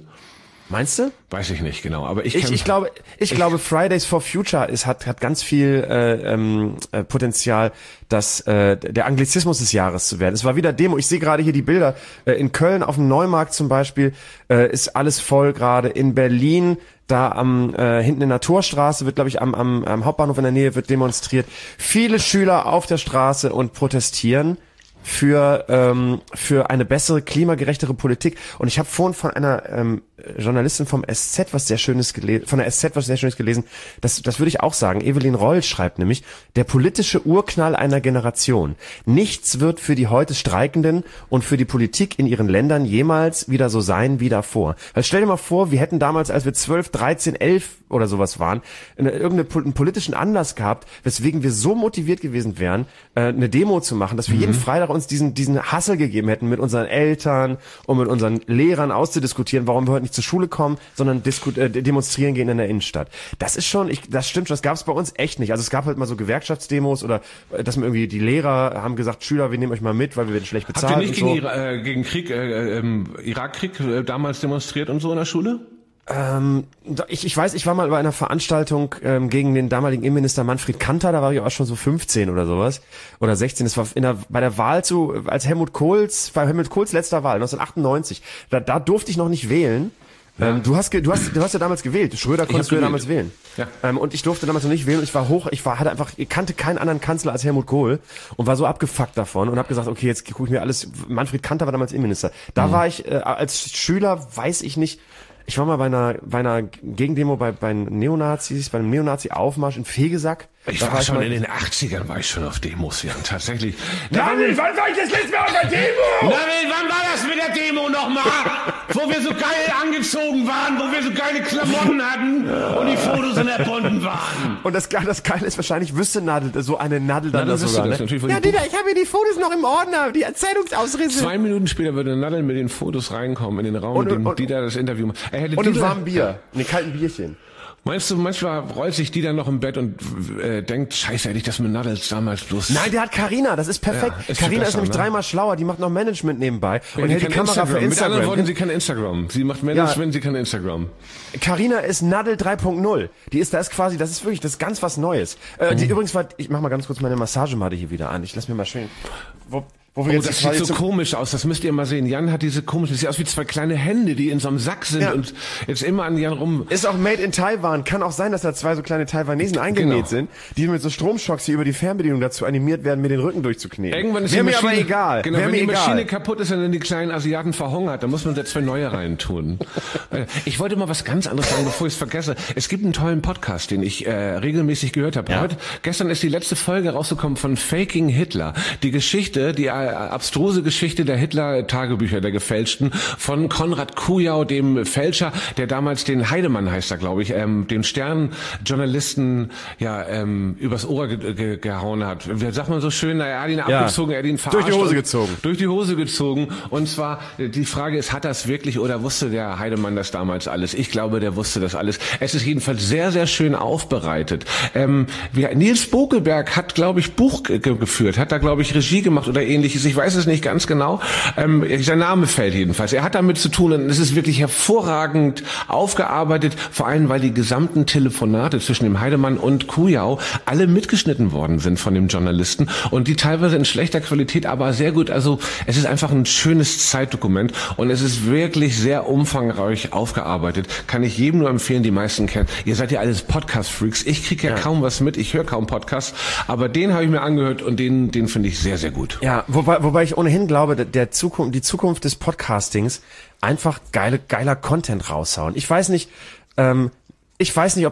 Meinst du? Weiß ich nicht genau, aber ich glaube Fridays for Future hat ganz viel Potenzial, der Anglizismus des Jahres zu werden. Es war wieder Demo. Ich sehe gerade hier die Bilder in Köln auf dem Neumarkt zum Beispiel ist alles voll gerade. In Berlin da am hinten in der Torstraße wird, glaube ich, am Hauptbahnhof in der Nähe wird demonstriert. Viele Schüler auf der Straße und protestieren für eine bessere, klimagerechtere Politik. Und ich habe vorhin von einer Journalistin vom SZ was sehr Schönes gelesen. Das würde ich auch sagen. Evelyn Roll schreibt nämlich, der politische Urknall einer Generation. Nichts wird für die heute Streikenden und für die Politik in ihren Ländern jemals wieder so sein wie davor. Also stell dir mal vor, wir hätten damals, als wir 12, 13, 11 oder sowas waren, irgendeinen politischen Anlass gehabt, weswegen wir so motiviert gewesen wären, eine Demo zu machen, dass wir jeden Freitag uns diesen Hassel gegeben hätten, mit unseren Eltern und mit unseren Lehrern auszudiskutieren, warum wir heute nicht zur Schule kommen, sondern demonstrieren gehen in der Innenstadt. Das ist schon, das stimmt schon, das gab es bei uns echt nicht. Also es gab halt mal so Gewerkschaftsdemos oder dass man irgendwie die Lehrer haben gesagt, Schüler, wir nehmen euch mal mit, weil wir werden schlecht bezahlt. Habt ihr nicht gegen Krieg, Irakkrieg damals demonstriert und so in der Schule? Ich weiß, ich war mal bei einer Veranstaltung gegen den damaligen Innenminister Manfred Kanter, da war ich auch schon so 15 oder sowas oder 16, das war bei der Wahl als bei Helmut Kohls letzter Wahl 1998, da durfte ich noch nicht wählen. Ja. Du hast ja damals gewählt. Schröder konntest du ja damals wählen. Ja. Und ich durfte damals noch nicht wählen. Und ich kannte keinen anderen Kanzler als Helmut Kohl und war so abgefuckt davon und habe gesagt, okay, jetzt gucke ich mir alles. Manfred Kanter war damals Innenminister. Da war ich als Schüler, weiß ich nicht. Ich war mal bei einer Gegendemo bei einem Neonazi-Aufmarsch in Fegesack. Ich war schon in den 80ern, war ich schon auf Demos, ja, tatsächlich. Damit, wann war ich das letzte Mal auf der Demo? Damit, wann war das mit der Demo nochmal? Wo wir so geil angezogen waren, wo wir so geile Klamotten hatten und die Fotos in der Bonden waren. Und das Geile ist wahrscheinlich, wüsste Nadel, so eine Nadel dann sogar. Das, ne? Ja, Dieter, ich habe hier die Fotos noch im Ordner, die Zeitungsausrisse. 2 Minuten später würde Nadel mit den Fotos reinkommen in den Raum, in dem Dieter das Interview macht. Und ein warmes Bier, ein kalten Bierchen. Meinst du, manchmal rollt sich die dann noch im Bett und denkt, scheiße, hätte ich das mit Nadels damals bloß... Nein, der hat Karina, das ist perfekt. Ja, Karina ist nämlich dreimal schlauer, die macht noch Management nebenbei. Ja, und hält die Kamera für Instagram. Mit anderen Worten, sie kann Instagram. Sie macht Management, ja. Sie kann Instagram. Karina ist Nadel 3.0. Das ist ganz was Neues. Übrigens war, ich mach mal ganz kurz meine Massagematte hier wieder an. Ich lass mir mal schön... das sieht so komisch aus, das müsst ihr mal sehen. Jan hat das sieht aus wie 2 kleine Hände, die in so einem Sack sind, ja, und jetzt immer an Jan rum. Ist auch made in Taiwan, kann auch sein, dass da 2 so kleine Taiwanesen eingenäht sind, die mit so Stromschocks hier über die Fernbedienung dazu animiert werden, mir den Rücken durchzukneten. Irgendwann ist mir aber egal. Genau, wenn die Maschine kaputt ist und dann die kleinen Asiaten verhungert, dann muss man jetzt 2 neue reintun. Ich wollte mal was ganz anderes sagen, bevor ich es vergesse. Es gibt einen tollen Podcast, den ich regelmäßig gehört habe. Ja? Gestern ist die letzte Folge rausgekommen von Faking Hitler. Die Geschichte, die abstruse Geschichte der Hitler-Tagebücher, der gefälschten, von Konrad Kujau, dem Fälscher, der damals den Heidemann, heißt er, glaube ich, den Stern-Journalisten übers Ohr gehauen hat. Wie sagt man so schön? Er hat ihn abgezogen, er hat ihn verarscht. Durch die Hose gezogen. Durch die Hose gezogen. Und zwar, die Frage ist, hat das wirklich oder wusste der Heidemann das damals alles? Ich glaube, der wusste das alles. Es ist jedenfalls sehr, sehr schön aufbereitet. Nils Bokelberg hat, glaube ich, Buch geführt, hat da, glaube ich, Regie gemacht oder ähnliches. Ich weiß es nicht ganz genau. Sein Name fällt jedenfalls. Er hat damit zu tun und es ist wirklich hervorragend aufgearbeitet, vor allem, weil die gesamten Telefonate zwischen dem Heidemann und Kujau alle mitgeschnitten worden sind von dem Journalisten und die teilweise in schlechter Qualität, aber sehr gut. Also es ist einfach ein schönes Zeitdokument und es ist wirklich sehr umfangreich aufgearbeitet. Kann ich jedem nur empfehlen, die meisten kennen. Ihr seid ja alles Podcast-Freaks. Ich kriege ja kaum was mit, ich höre kaum Podcasts, aber den habe ich mir angehört und den finde ich sehr, sehr gut. Ja, wobei ich ohnehin glaube, die Zukunft des Podcastings einfach geiler Content raushauen. Ich weiß nicht, ob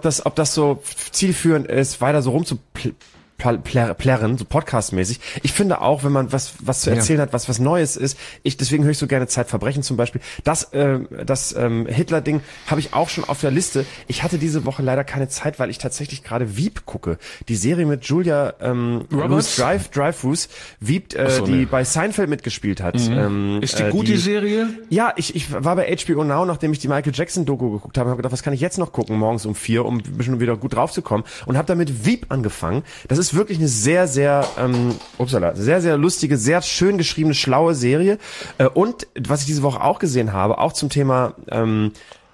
das so zielführend ist, weiter so rumzuplärren, so podcastmäßig. Ich finde auch, wenn man was zu erzählen hat, was Neues ist, deswegen höre ich so gerne Zeitverbrechen zum Beispiel. Das Hitler-Ding habe ich auch schon auf der Liste. Ich hatte diese Woche leider keine Zeit, weil ich tatsächlich gerade Wieb gucke. Die Serie mit Julia Roberts? Dreyfus, Wieb, die bei Seinfeld mitgespielt hat. Mhm. Ist die gut, die Serie? Ja, ich war bei HBO Now, nachdem ich die Michael Jackson-Doku geguckt habe, habe gedacht, was kann ich jetzt noch gucken, morgens um 4, um ein bisschen wieder gut drauf zu kommen, und habe damit Wieb angefangen. Das ist wirklich eine sehr, sehr lustige, sehr schön geschriebene, schlaue Serie. Und was ich diese Woche auch gesehen habe, auch zum Thema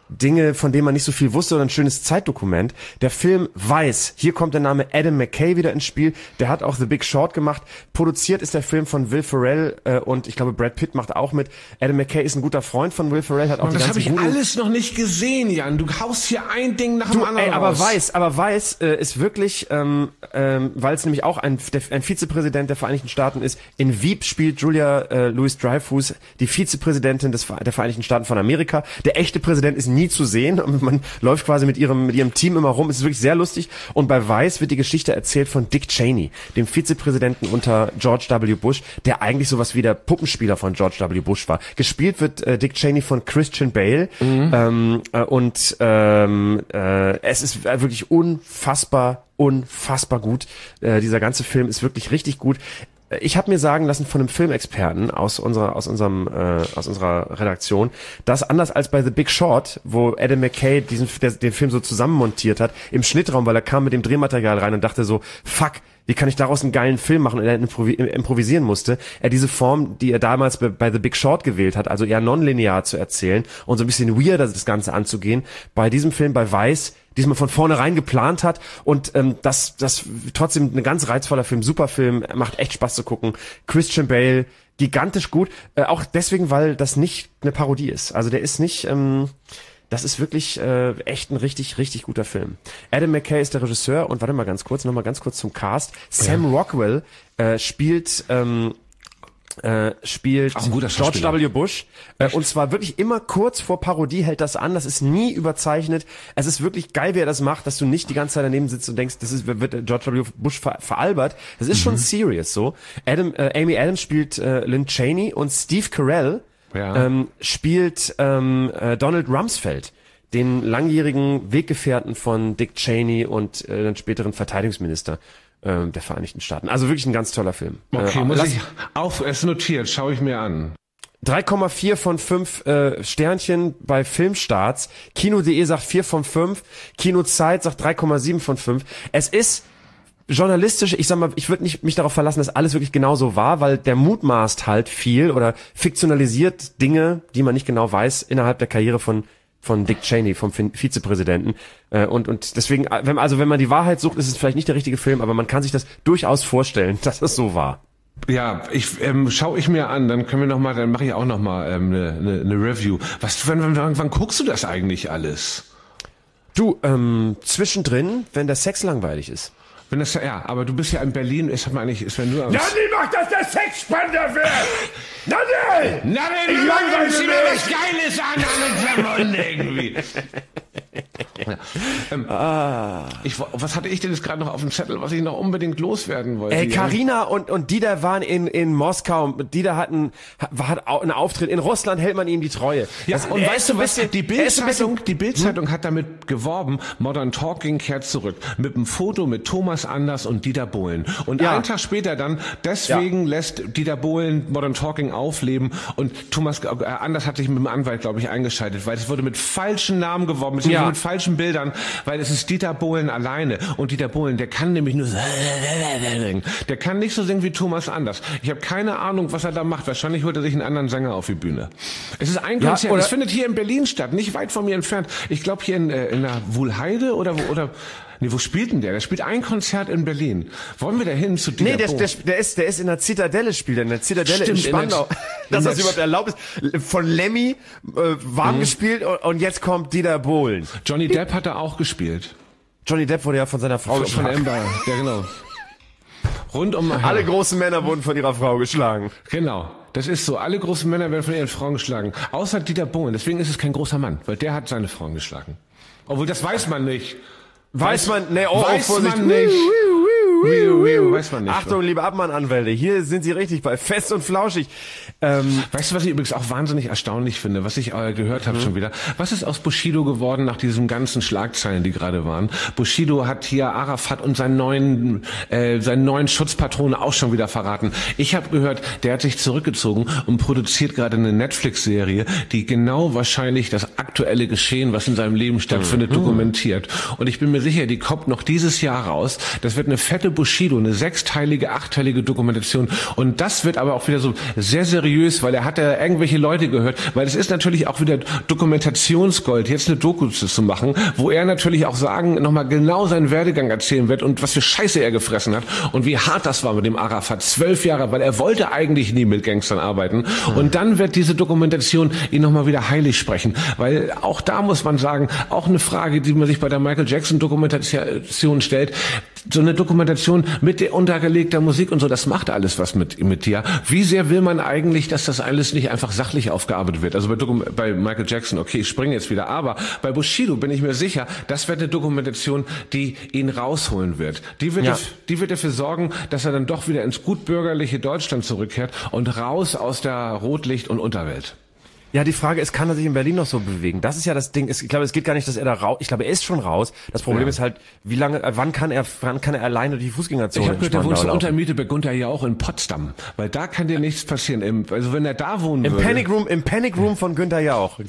Dinge, von denen man nicht so viel wusste, sondern ein schönes Zeitdokument. Der Film Weiß. Hier kommt der Name Adam McKay wieder ins Spiel. Der hat auch The Big Short gemacht. Produziert ist der Film von Will Ferrell und ich glaube Brad Pitt macht auch mit. Adam McKay ist ein guter Freund von Will Ferrell. Hat auch die ganze Voodoo. Das habe ich alles noch nicht gesehen, Jan. Du haust hier ein Ding nach dem anderen raus. Aber Weiß ist wirklich, weil es nämlich auch ein Vizepräsident der Vereinigten Staaten ist. In Wieb spielt Julia Louis Dreyfus die Vizepräsidentin der Vereinigten Staaten von Amerika. Der echte Präsident ist nie zu sehen und man läuft quasi mit ihrem Team immer rum. Es ist wirklich sehr lustig. Und bei Weiß wird die Geschichte erzählt von Dick Cheney, dem Vizepräsidenten unter George W. Bush, der eigentlich sowas wie der Puppenspieler von George W. Bush war. Gespielt wird Dick Cheney von Christian Bale. Mhm. Es ist wirklich unfassbar gut. Dieser ganze Film ist wirklich richtig gut. Ich habe mir sagen lassen von einem Filmexperten aus unserer Redaktion, dass anders als bei The Big Short, wo Adam McKay den Film so zusammenmontiert hat, im Schnittraum, weil er kam mit dem Drehmaterial rein und dachte so, fuck, wie kann ich daraus einen geilen Film machen, und er improvisieren musste, er diese Form, die er damals bei The Big Short gewählt hat, also eher nonlinear zu erzählen und so ein bisschen weird das Ganze anzugehen, bei diesem Film, bei Weiß, diesmal von vornherein geplant hat und das trotzdem ein ganz reizvoller Film, super Film, macht echt Spaß zu gucken. Christian Bale, gigantisch gut, auch deswegen, weil das nicht eine Parodie ist. Also der ist nicht, das ist wirklich echt ein richtig, richtig guter Film. Adam McKay ist der Regisseur und warte mal ganz kurz, nochmal ganz kurz zum Cast. Sam Rockwell spielt... spielt George W. Bush. Und zwar wirklich immer kurz vor Parodie hält das an. Das ist nie überzeichnet. Es ist wirklich geil, wie er das macht, dass du nicht die ganze Zeit daneben sitzt und denkst, wird George W. Bush veralbert. Das ist schon serious so. Amy Adams spielt Lynn Cheney und Steve Carell spielt Donald Rumsfeld, den langjährigen Weggefährten von Dick Cheney und den späteren Verteidigungsminister der Vereinigten Staaten. Also wirklich ein ganz toller Film. Okay, es notiert, schaue ich mir an. 3,4 von 5 Sternchen bei Filmstarts. Kino.de sagt 4 von 5. Kinozeit sagt 3,7 von 5. Es ist journalistisch, ich sag mal, ich würde nicht mich darauf verlassen, dass alles wirklich genau so war, weil der mutmaßt halt viel oder fiktionalisiert Dinge, die man nicht genau weiß, innerhalb der Karriere von Dick Cheney, vom Vizepräsidenten. Und deswegen, wenn man die Wahrheit sucht, ist es vielleicht nicht der richtige Film, aber man kann sich das durchaus vorstellen, dass es so war. Ja, schaue ich mir an, dann können wir nochmal, dann mache ich auch nochmal eine Review. Wann guckst du das eigentlich alles? Du, zwischendrin, wenn der Sex langweilig ist. Aber du bist ja in Berlin, Nanni macht, dass der Sex spannender wird! Nanni, ich mach mir was Geiles an und irgendwie. Was hatte ich denn jetzt gerade noch auf dem Zettel, was ich noch unbedingt loswerden wollte? Carina und Dieter waren in Moskau. Dieter hat einen Auftritt. In Russland hält man ihm die Treue. Ja, das, und weißt du was? Die Bild-Zeitung hat damit geworben, Modern Talking kehrt zurück. Mit einem Foto mit Thomas Anders und Dieter Bohlen. Und einen Tag später dann, deswegen lässt Dieter Bohlen Modern Talking aufleben. Und Thomas Anders hat sich mit dem Anwalt, glaube ich, eingeschaltet, weil es wurde mit falschen Namen geworben, mit falschen Bildern, weil es ist Dieter Bohlen alleine. Und Dieter Bohlen, der kann nämlich nur singen. Der kann nicht so singen wie Thomas Anders. Ich habe keine Ahnung, was er da macht. Wahrscheinlich holt er sich einen anderen Sänger auf die Bühne. Es ist ein Konzert. Es findet hier in Berlin statt, nicht weit von mir entfernt. Ich glaube hier in der Wuhlheide oder nee, wo spielt denn der? Der spielt ein Konzert in Berlin. Wollen wir da hin zu Dieter Bohlen? Nee, der ist in der Zitadelle spielt. In der Zitadelle in Spandau. Dass das überhaupt erlaubt ist. Von Lemmy warm gespielt und jetzt kommt Dieter Bohlen. Johnny Depp hat da auch gespielt. Johnny Depp wurde ja von seiner Frau geschlagen. Von Amber, ja genau. Rund um alle großen Männer wurden von ihrer Frau geschlagen. Genau. Das ist so. Alle großen Männer werden von ihren Frauen geschlagen. Außer Dieter Bohlen. Deswegen ist es kein großer Mann, weil der hat seine Frauen geschlagen. Obwohl, das weiß man nicht. Weiß man nicht. Achtung, liebe Abmahnanwälte, hier sind Sie richtig bei Fest und Flauschig. Weißt du, was ich übrigens auch wahnsinnig erstaunlich finde, was ich gehört habe schon wieder? Was ist aus Bushido geworden nach diesen ganzen Schlagzeilen, die gerade waren? Bushido hat hier Arafat und seinen neuen Schutzpatron auch schon wieder verraten. Ich habe gehört, der hat sich zurückgezogen und produziert gerade eine Netflix-Serie, die genau wahrscheinlich das aktuelle Geschehen, was in seinem Leben stattfindet, dokumentiert. Und ich bin mir sicher, die kommt noch dieses Jahr raus. Das wird eine fette Bushido, eine 6-teilige, 8-teilige Dokumentation. Und das wird aber auch wieder so sehr seriös, weil er hat ja irgendwelche Leute gehört. Weil es ist natürlich auch wieder Dokumentationsgold, jetzt eine Doku zu machen, wo er natürlich auch nochmal genau seinen Werdegang erzählen wird und was für Scheiße er gefressen hat und wie hart das war mit dem Arafat. 12 Jahre, weil er wollte eigentlich nie mit Gangstern arbeiten. Und dann wird diese Dokumentation ihn nochmal wieder heilig sprechen. Weil auch da muss man sagen, auch eine Frage, die man sich bei der Michael Jackson Dokumentation stellt, so eine Dokumentation mit untergelegter Musik und so, das macht alles was mit dir. Wie sehr will man eigentlich, dass das alles nicht einfach sachlich aufgearbeitet wird? Also bei Michael Jackson, okay, ich springe jetzt wieder, aber bei Bushido bin ich mir sicher, das wird eine Dokumentation, die ihn rausholen wird. Die wird dafür sorgen, dass er dann doch wieder ins gutbürgerliche Deutschland zurückkehrt und raus aus der Rotlicht- und Unterwelt. Ja, die Frage ist, kann er sich in Berlin noch so bewegen? Das ist ja das Ding. Ich glaube, es geht gar nicht, dass er da raus. Ich glaube, er ist schon raus. Das Problem ist halt, wie lange, wann kann er alleine die Fußgängerzone? Ich habe gehört, der wohnt schon unter Miete bei Gunther ja auch in Potsdam, weil da kann dir nichts passieren. Also wenn er da wohnen würde. Im Panic Room von Günther Jauch.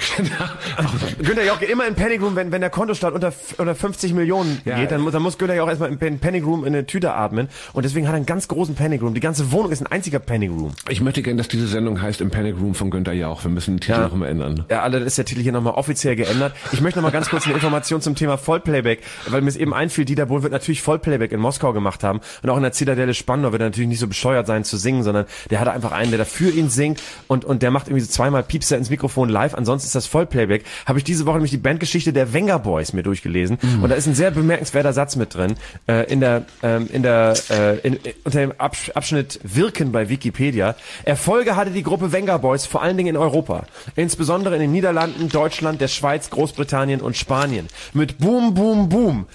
Günther Jauch geht immer in Panic Room, wenn der Kontostand unter 50 Millionen geht, dann muss Günther Jauch erstmal im Panic Room in eine Tüte atmen. Und deswegen hat er einen ganz großen Panic Room. Die ganze Wohnung ist ein einziger Panic Room. Ich möchte gerne, dass diese Sendung heißt Im Panic Room von Günther Jauch. Wir müssen dann ist der Titel hier nochmal offiziell geändert. Ich möchte nochmal ganz kurz eine Information zum Thema Vollplayback, weil mir es eben einfiel, Dieter Bohlen wird natürlich Vollplayback in Moskau gemacht haben und auch in der Zitadelle Spandau wird er natürlich nicht so bescheuert sein zu singen, sondern der hatte einfach einen, der dafür ihn singt und der macht irgendwie so zweimal Piepser ins Mikrofon live, ansonsten ist das Vollplayback. Habe ich diese Woche nämlich die Bandgeschichte der Wenger Boys mir durchgelesen und da ist ein sehr bemerkenswerter Satz mit drin, unter dem Abschnitt Wirken bei Wikipedia. Erfolge hatte die Gruppe Wenger Boys vor allen Dingen in Europa. Insbesondere in den Niederlanden, Deutschland, der Schweiz, Großbritannien und Spanien. Mit Boom, Boom, Boom,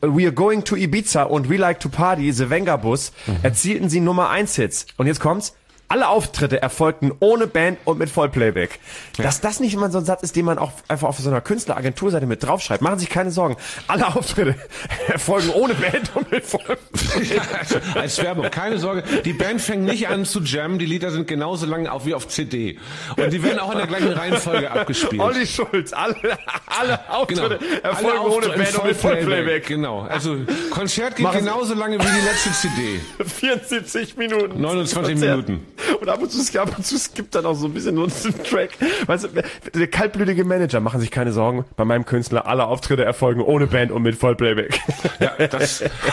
We are going to Ibiza und We like to party, the Wenger Bus, erzielten sie Nummer-1-Hits. Und jetzt kommt's. Alle Auftritte erfolgten ohne Band und mit Vollplayback. Ja. Dass das nicht immer so ein Satz ist, den man auch einfach auf so einer Künstleragenturseite mit draufschreibt, machen Sie sich keine Sorgen. Alle Auftritte erfolgen ohne Band und mit Vollplayback. Ja, als Werbung, keine Sorge. Die Band fängt nicht an zu jammen, die Lieder sind genauso lang auch wie auf CD. Und die werden auch in der gleichen Reihenfolge abgespielt. Olli Scholz, alle Auftritte erfolgen ohne Band und mit Vollplayback. Genau, also Konzert geht genauso lange wie die letzte CD. 74 Minuten. 29 Minuten. Und ab und zu skippt dann auch so ein bisschen nur einen Track. Weißt du, der kaltblütige Manager, machen sich keine Sorgen, bei meinem Künstler alle Auftritte erfolgen ohne Band und mit Vollplayback. Ja,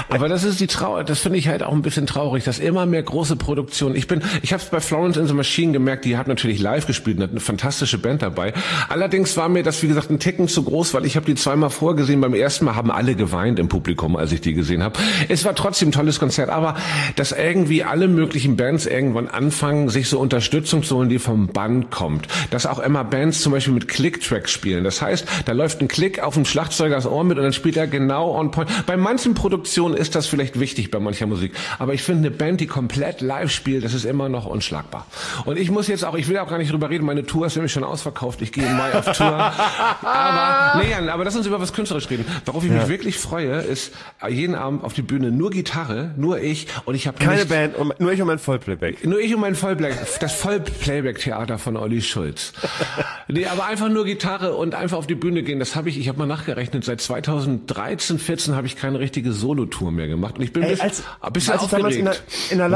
aber das ist die das finde ich halt auch ein bisschen traurig, dass immer mehr große Produktionen, ich habe es bei Florence and the Machine gemerkt, die hat natürlich live gespielt und hat eine fantastische Band dabei. Allerdings war mir das, wie gesagt, ein Ticken zu groß, weil ich habe die zweimal vorgesehen, beim ersten Mal haben alle geweint im Publikum, als ich die gesehen habe. Es war trotzdem ein tolles Konzert, aber dass irgendwie alle möglichen Bands irgendwann anfangen, anfangen, sich so Unterstützung zu holen, die vom Band kommt. Dass auch immer Bands zum Beispiel mit Click-Tracks spielen. Das heißt, da läuft ein Klick auf dem Schlagzeuger das Ohr mit und dann spielt er genau on point. Bei manchen Produktionen ist das vielleicht wichtig, bei mancher Musik. Aber ich finde, eine Band, die komplett live spielt, das ist immer noch unschlagbar. Und ich muss jetzt auch, ich will auch gar nicht drüber reden, meine Tour ist nämlich schon ausverkauft. Ich gehe im Mai auf Tour. Aber, nee, Jan, aber lass uns über was Künstlerisches reden. Worauf ich mich wirklich freue, ist jeden Abend auf die Bühne nur Gitarre, nur ich und ich habe keine Band, nur ich und mein Vollplayback. Nur ich und mein Vollplayback, das Vollplayback-Theater von Olli Scholz. Nee, aber einfach nur Gitarre und einfach auf die Bühne gehen, das habe ich, ich habe mal nachgerechnet, seit 2013, 14 habe ich keine richtige Solo-Tour mehr gemacht. Und ich bin ein bisschen aufgeregt. Ich damals in der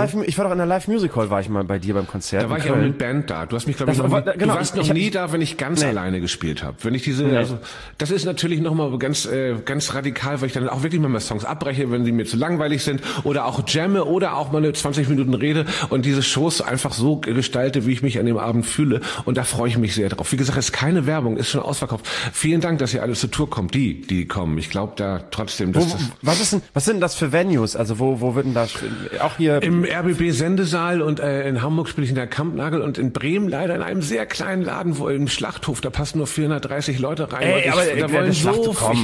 Live-Music Hall, war ich mal bei dir beim Konzert. Da war ich auch mit Band da. Du hast mich, glaube ich, du warst noch nie da, wenn ich ganz alleine gespielt habe. Wenn ich diese, also, das ist natürlich nochmal ganz, ganz radikal, weil ich dann auch wirklich mal Songs abbreche, wenn sie mir zu langweilig sind oder auch jamme oder auch mal eine 20 Minuten Rede und diese Shows einfach so gestalte, wie ich mich an dem Abend fühle und da freue ich mich sehr drauf. Wie gesagt, es ist keine Werbung, ist schon ausverkauft. Vielen Dank, dass ihr alle zur Tour kommt, die kommen. Ich glaube da trotzdem, dass was sind das für Venues? Also wo würden da auch hier im RBB Sendesaal und in Hamburg spiele ich in der Kampnagel und in Bremen leider in einem sehr kleinen Laden, wo im Schlachthof, da passen nur 430 Leute rein. Ey,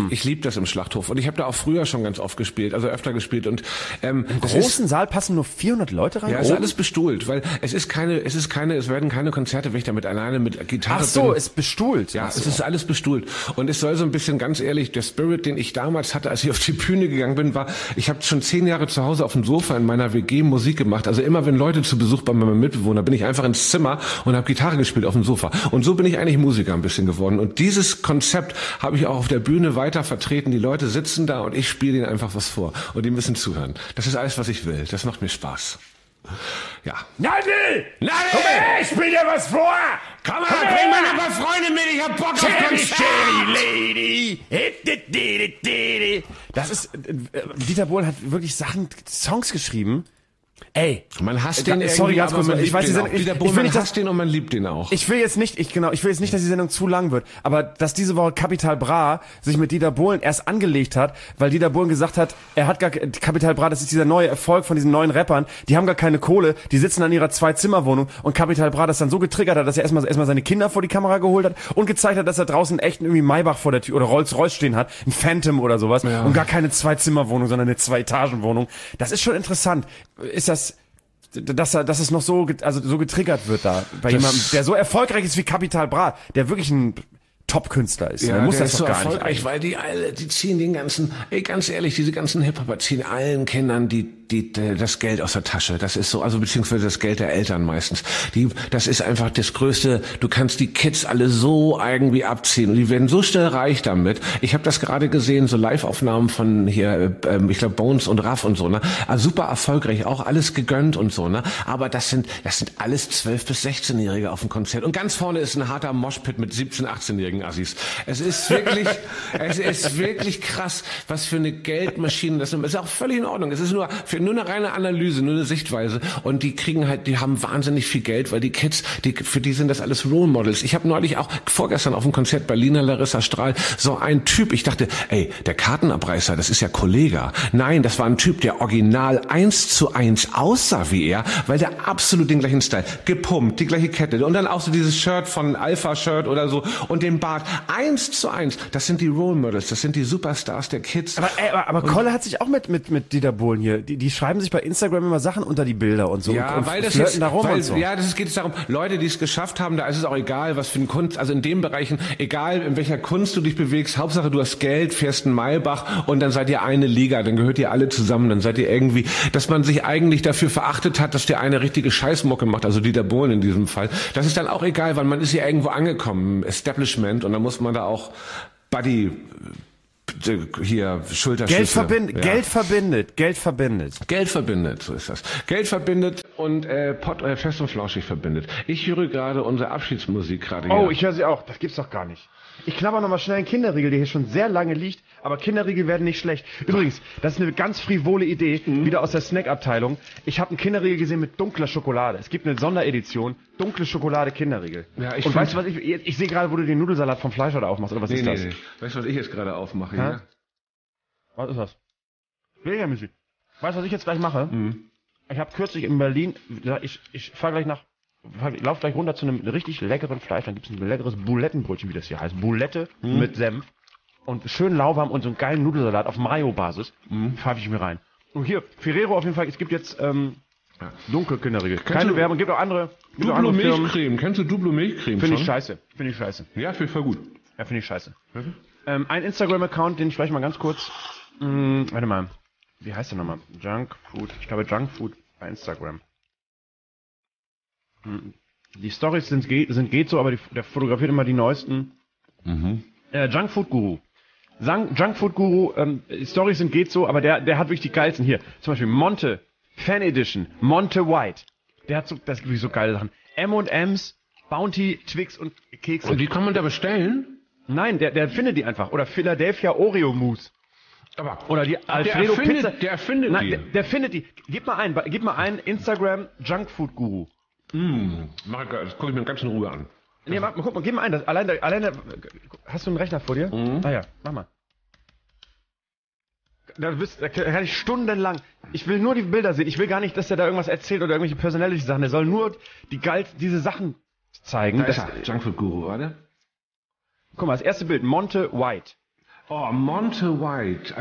ich liebe das im Schlachthof und ich habe da auch früher schon ganz oft gespielt, also öfter gespielt und im großen Saal passen nur 400 Leute rein? Ja, ist alles bestuhlt, weil es werden keine Konzerte, wenn ich damit alleine mit Gitarre bin. Ach so, es ist bestuhlt. Ja, es ist alles bestuhlt und es soll so ein bisschen, ganz ehrlich, der Spirit, den ich damals hatte, als ich auf die Bühne gegangen bin, war, ich habe schon 10 Jahre zu Hause auf dem Sofa in meiner WG Musik gemacht, also immer wenn Leute zu Besuch bei meinem Mitbewohner, bin ich einfach ins Zimmer und habe Gitarre gespielt auf dem Sofa und so bin ich eigentlich Musiker ein bisschen geworden und dieses Konzept habe ich auch auf der Bühne weiter vertreten, die Leute sitzen da und ich spiele ihnen einfach was vor und die müssen zuhören. Das ist alles, was ich will. Das macht mir Spaß. Ja. Nadel! Nadel! Ich spiel dir was vor! Komm mal, bring mal ein paar Freunde mit, ich hab Bock auf Konzert! Das ist, Dieter Bohlen hat wirklich Songs geschrieben. Ey, man hasst den, sorry, ganz kurz, ich weiß, man hasst den und man liebt den auch. Ich will jetzt nicht, dass die Sendung zu lang wird, aber dass diese Woche Capital Bra sich mit Dieter Bohlen erst angelegt hat, weil Dieter Bohlen gesagt hat, er hat gar Capital Bra, das ist dieser neue Erfolg von diesen neuen Rappern, die haben gar keine Kohle, die sitzen an ihrer 2-Zimmer-Wohnung und Capital Bra das dann so getriggert hat, dass er erstmal seine Kinder vor die Kamera geholt hat und gezeigt hat, dass er draußen echt irgendwie Maybach vor der Tür oder Rolls-Royce stehen hat, ein Phantom oder sowas und gar keine 2-Zimmer-Wohnung, sondern eine 2-Etagen-Wohnung. Das ist schon interessant. Ist das, dass es noch so, also so getriggert wird da bei jemandem, der so erfolgreich ist wie Capital Bra, der wirklich ein Top-Künstler ist. Ja, der muss das doch so gar nicht. Eigentlich. Weil die ziehen den ganzen, ey, ganz ehrlich, diese ganzen Hip-Hopper ziehen allen Kindern das Geld aus der Tasche. Das ist so, also beziehungsweise das Geld der Eltern meistens. Das ist einfach das Größte. Du kannst die Kids alle so irgendwie abziehen und die werden so schnell reich damit. Ich habe das gerade gesehen, so Live-Aufnahmen von hier, ich glaube Bones und Raff und so, ne? Also super erfolgreich, auch alles gegönnt und so, ne? Aber das sind alles 12- bis 16-Jährige auf dem Konzert und ganz vorne ist ein harter Moshpit mit 17-, 18-Jährigen Assis. Es ist wirklich, es ist wirklich krass, was für eine Geldmaschine das ist. Es ist auch völlig in Ordnung. Es ist nur eine reine Analyse, nur eine Sichtweise und die kriegen halt, die haben wahnsinnig viel Geld, weil die Kids, für die sind das alles Role Models. Ich habe neulich auch vorgestern auf dem Konzert bei Lina Larissa Strahl so ein Typ, ich dachte, ey, der Kartenabreißer, das ist ja Kollega. Nein, das war ein Typ, der original 1:1 aussah wie er, weil der absolut den gleichen Style, gepumpt, die gleiche Kette und dann auch so dieses Shirt von Alpha-Shirt oder so und den Bart. 1:1, das sind die Role Models, das sind die Superstars der Kids. Aber Kolle hat sich auch mit Dieter Bohlen hier, die schreiben sich bei Instagram immer Sachen unter die Bilder und so. Ja, und weil das jetzt, da rum weil, und so. Ja, das geht es darum, Leute, die es geschafft haben, da ist es auch egal, was für ein Kunst, also in den Bereichen, egal in welcher Kunst du dich bewegst, Hauptsache du hast Geld, fährst einen Maybach und dann seid ihr eine Liga, dann gehört ihr alle zusammen, dann seid ihr irgendwie, dass man sich eigentlich dafür verachtet hat, dass der eine richtige Scheißmucke macht, also Dieter Bohlen in diesem Fall. Das ist dann auch egal, weil man ist ja irgendwo angekommen, Establishment, und dann muss man da auch Geld verbindet, so ist das. Geld verbindet und Fest und Flauschig verbindet. Ich höre gerade unsere Abschiedsmusik gerade. Oh, ich höre sie auch. Das gibt's doch gar nicht. Ich knabber nochmal schnell einen Kinderriegel, der hier schon sehr lange liegt, aber Kinderriegel werden nicht schlecht. Übrigens, das ist eine ganz frivole Idee, wieder aus der Snackabteilung. Ich habe einen Kinderriegel gesehen mit dunkler Schokolade. Es gibt eine Sonderedition, dunkle Schokolade Kinderriegel. Ja, und weißt du was, ich sehe gerade, wo du den Nudelsalat vom Fleisch oder aufmachst, oder was ist das? Nee. Weißt du, was ich jetzt gerade aufmache? Ja? Was ist das? Weniger Musik. Weißt du, was ich jetzt gleich mache? Ich habe kürzlich in Berlin, ich fahre gleich nach, laufe gleich runter zu einem richtig leckeren Fleisch, dann gibt es ein leckeres Bulettenbrötchen, wie das hier heißt, Bulette mit Senf und schön lauwarm und so einen geilen Nudelsalat auf Mayo-Basis, pfeife ich mir rein. Und hier, Ferrero auf jeden Fall, es gibt jetzt dunkelkinderige, keine Werbung, gibt auch andere Duplo-Milchcreme, kennst du Duplo-Milchcreme? Finde ich scheiße, finde ich scheiße. Ja, finde ich voll gut. Ja, finde ich scheiße. Mhm. Ein Instagram-Account, den ich vielleicht mal ganz kurz, warte mal, wie heißt der nochmal? Junkfood, ich glaube Junkfood bei Instagram. Die Stories sind geht so, aber der fotografiert immer die neuesten. Mhm. Junkfood Guru. Junkfood Guru, Stories sind geht so, aber der hat wirklich die geilsten hier. Zum Beispiel Monte, Fan Edition, Monte White. Der hat so, das wirklich so geile Sachen. M&M's, Bounty, Twix und Kekse. Und die kann man da bestellen? Nein, der findet die einfach. Oder Philadelphia Oreo Mousse. Aber oder die Alfredo Pizza. Der findet die. Gib mal ein Instagram Junkfood Guru. Das gucke ich mir ganz in Ruhe an. Nee, mach, guck mal, gib mal ein. Das, alleine, hast du einen Rechner vor dir? Mhm. Ah ja, mach mal. Da kann ich stundenlang. Ich will nur die Bilder sehen. Ich will gar nicht, dass der da irgendwas erzählt oder irgendwelche persönliche Sachen. Der soll nur die geilsten, diese Sachen zeigen. Da ist er. Junkfood Guru, oder? Guck mal, das erste Bild, Monte White. Oh, Monte White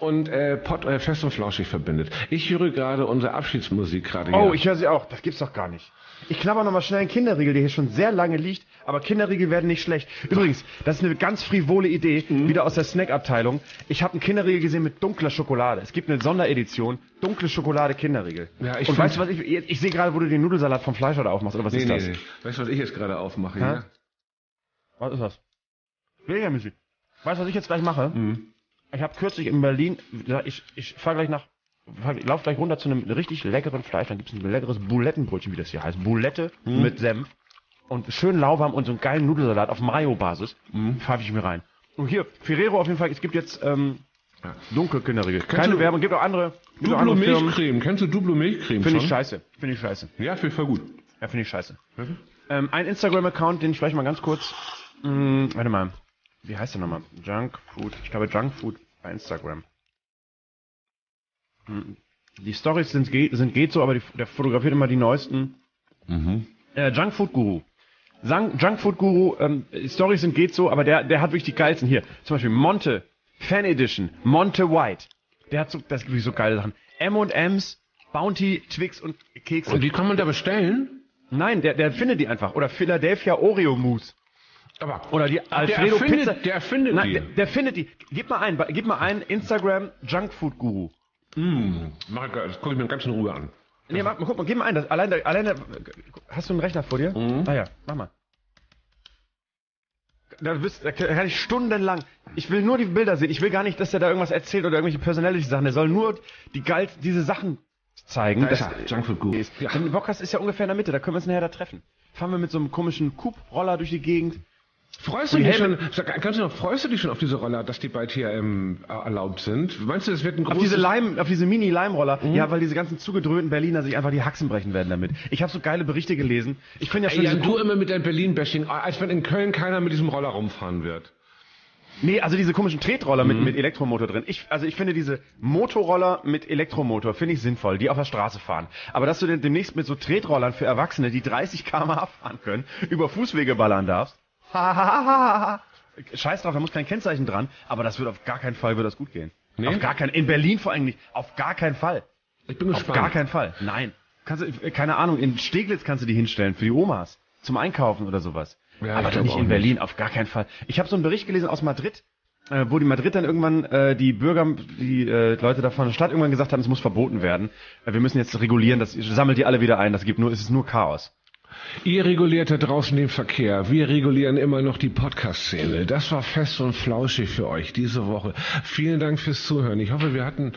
und Fest und Flauschig verbindet. Ich höre gerade unsere Abschiedsmusik gerade. Oh, ich höre sie auch. Das gibt's doch gar nicht. Ich knabber nochmal schnell einen Kinderriegel, der hier schon sehr lange liegt, aber Kinderriegel werden nicht schlecht. Übrigens, das ist eine ganz frivole Idee, wieder aus der Snackabteilung. Ich habe einen Kinderriegel gesehen mit dunkler Schokolade. Es gibt eine Sonderedition, dunkle Schokolade Kinderriegel. Ja, und weißt du was, ich sehe gerade, wo du den Nudelsalat vom Fleisch oder aufmachst, oder was ist das? Nee. Weißt du, was ich jetzt gerade aufmache? Ja? Was ist das? Vega-Musik. Weißt du, was ich jetzt gleich mache? Ich habe kürzlich in Berlin, ich fahre gleich nach, laufe gleich runter zu einem richtig leckeren Fleisch, dann gibt es ein leckeres Bulettenbrötchen, wie das hier heißt, Bulette mit Senf und schön lauwarm und so einen geilen Nudelsalat auf Mayo-Basis, pfeife ich mir rein. Und hier, Ferrero auf jeden Fall, es gibt jetzt dunkelkinderige, keine Werbung, gibt auch andere Duplo-Milchcreme, kennst du Duplo-Milchcreme? Finde ich scheiße, finde ich scheiße. Ja, finde ich voll gut. Ja, finde ich scheiße. Mhm. Ein Instagram-Account, den ich vielleicht mal ganz kurz, warte mal. Wie heißt der nochmal? Junkfood. Ich glaube Junkfood bei Instagram. Die Stories sind geht so, aber der fotografiert immer die neuesten. Mhm. Junkfood Guru. Junkfood Guru, Stories sind geht so, aber der hat wirklich die geilsten hier. Zum Beispiel Monte, Fan Edition, Monte White. Der hat so, das wirklich so geile Sachen. M&M's, Bounty, Twix und Kekse. Und die kann man da bestellen? Nein, der findet die einfach. Oder Philadelphia Oreo Mousse. Aber oder die Alfredo Pizza. Der findet die. Gib mal ein Instagram Junkfood Guru. Das gucke ich mir ganz in Ruhe an. Nee, guck mal, gib mal ein. Das, alleine, hast du einen Rechner vor dir? Ah ja, mach mal. Da kann ich stundenlang. Ich will nur die Bilder sehen. Ich will gar nicht, dass der da irgendwas erzählt oder irgendwelche persönliche Sachen. Der soll nur die geilsten, diese Sachen zeigen. Da ist er. Junkfood Guru. Wenn du Bock hast, ist ja ungefähr in der Mitte. Da können wir uns nachher da treffen. Fahren wir mit so einem komischen Coupe-Roller durch die Gegend. Freust du dich schon auf diese Roller, dass die bald hier erlaubt sind? Meinst du, das wird ein großes... Auf diese Mini-Leim-Roller? Ja, weil diese ganzen zugedröhnten Berliner sich einfach die Haxen brechen werden damit. Ich habe so geile Berichte gelesen. Ich finde ja schon... Ey, du immer mit deinem Berlin-Bashing, als wenn in Köln keiner mit diesem Roller rumfahren wird. Nee, also diese komischen Tretroller mit Elektromotor drin. Ich finde diese Motorroller mit Elektromotor, finde ich sinnvoll, die auf der Straße fahren. Aber dass du denn demnächst mit so Tretrollern für Erwachsene, die 30 km/h fahren können, über Fußwege ballern darfst... Scheiß drauf, da muss kein Kennzeichen dran, aber das wird auf gar keinen Fall gut gehen. Nee? Auf gar keinen, in Berlin vor allem nicht, auf gar keinen Fall. Ich bin gespannt. Auf gar keinen Fall, nein. Kannst du, keine Ahnung, in Steglitz kannst du die hinstellen für die Omas, zum Einkaufen oder sowas. Ja, aber doch nicht in Berlin, auf gar keinen Fall. Ich habe so einen Bericht gelesen aus Madrid, wo die Madrid dann irgendwann die Leute da von der Stadt irgendwann gesagt haben, es muss verboten werden. Wir müssen jetzt regulieren, das sammelt die alle wieder ein, es ist nur Chaos. Ihr reguliert da draußen den Verkehr. Wir regulieren immer noch die Podcast-Szene. Das war Fest und Flauschig für euch diese Woche. Vielen Dank fürs Zuhören. Ich hoffe, wir hatten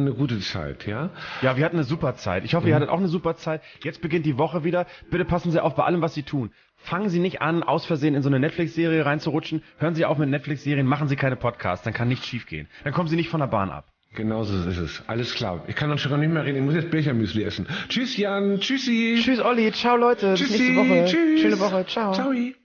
eine gute Zeit, ja? Ja, wir hatten eine super Zeit. Ich hoffe, ihr hattet auch eine super Zeit. Jetzt beginnt die Woche wieder. Bitte passen Sie auf bei allem, was Sie tun. Fangen Sie nicht an, aus Versehen in so eine Netflix-Serie reinzurutschen. Hören Sie auf mit Netflix-Serien. Machen Sie keine Podcasts. Dann kann nichts schiefgehen. Dann kommen Sie nicht von der Bahn ab. Genauso ist es. Alles klar. Ich kann schon gar nicht mehr reden. Ich muss jetzt Bechermüsli essen. Tschüss, Jan. Tschüssi. Tschüss, Olli. Ciao, Leute. Tschüssi. Bis nächste Woche. Tschüss. Schöne Woche. Ciao. Ciao.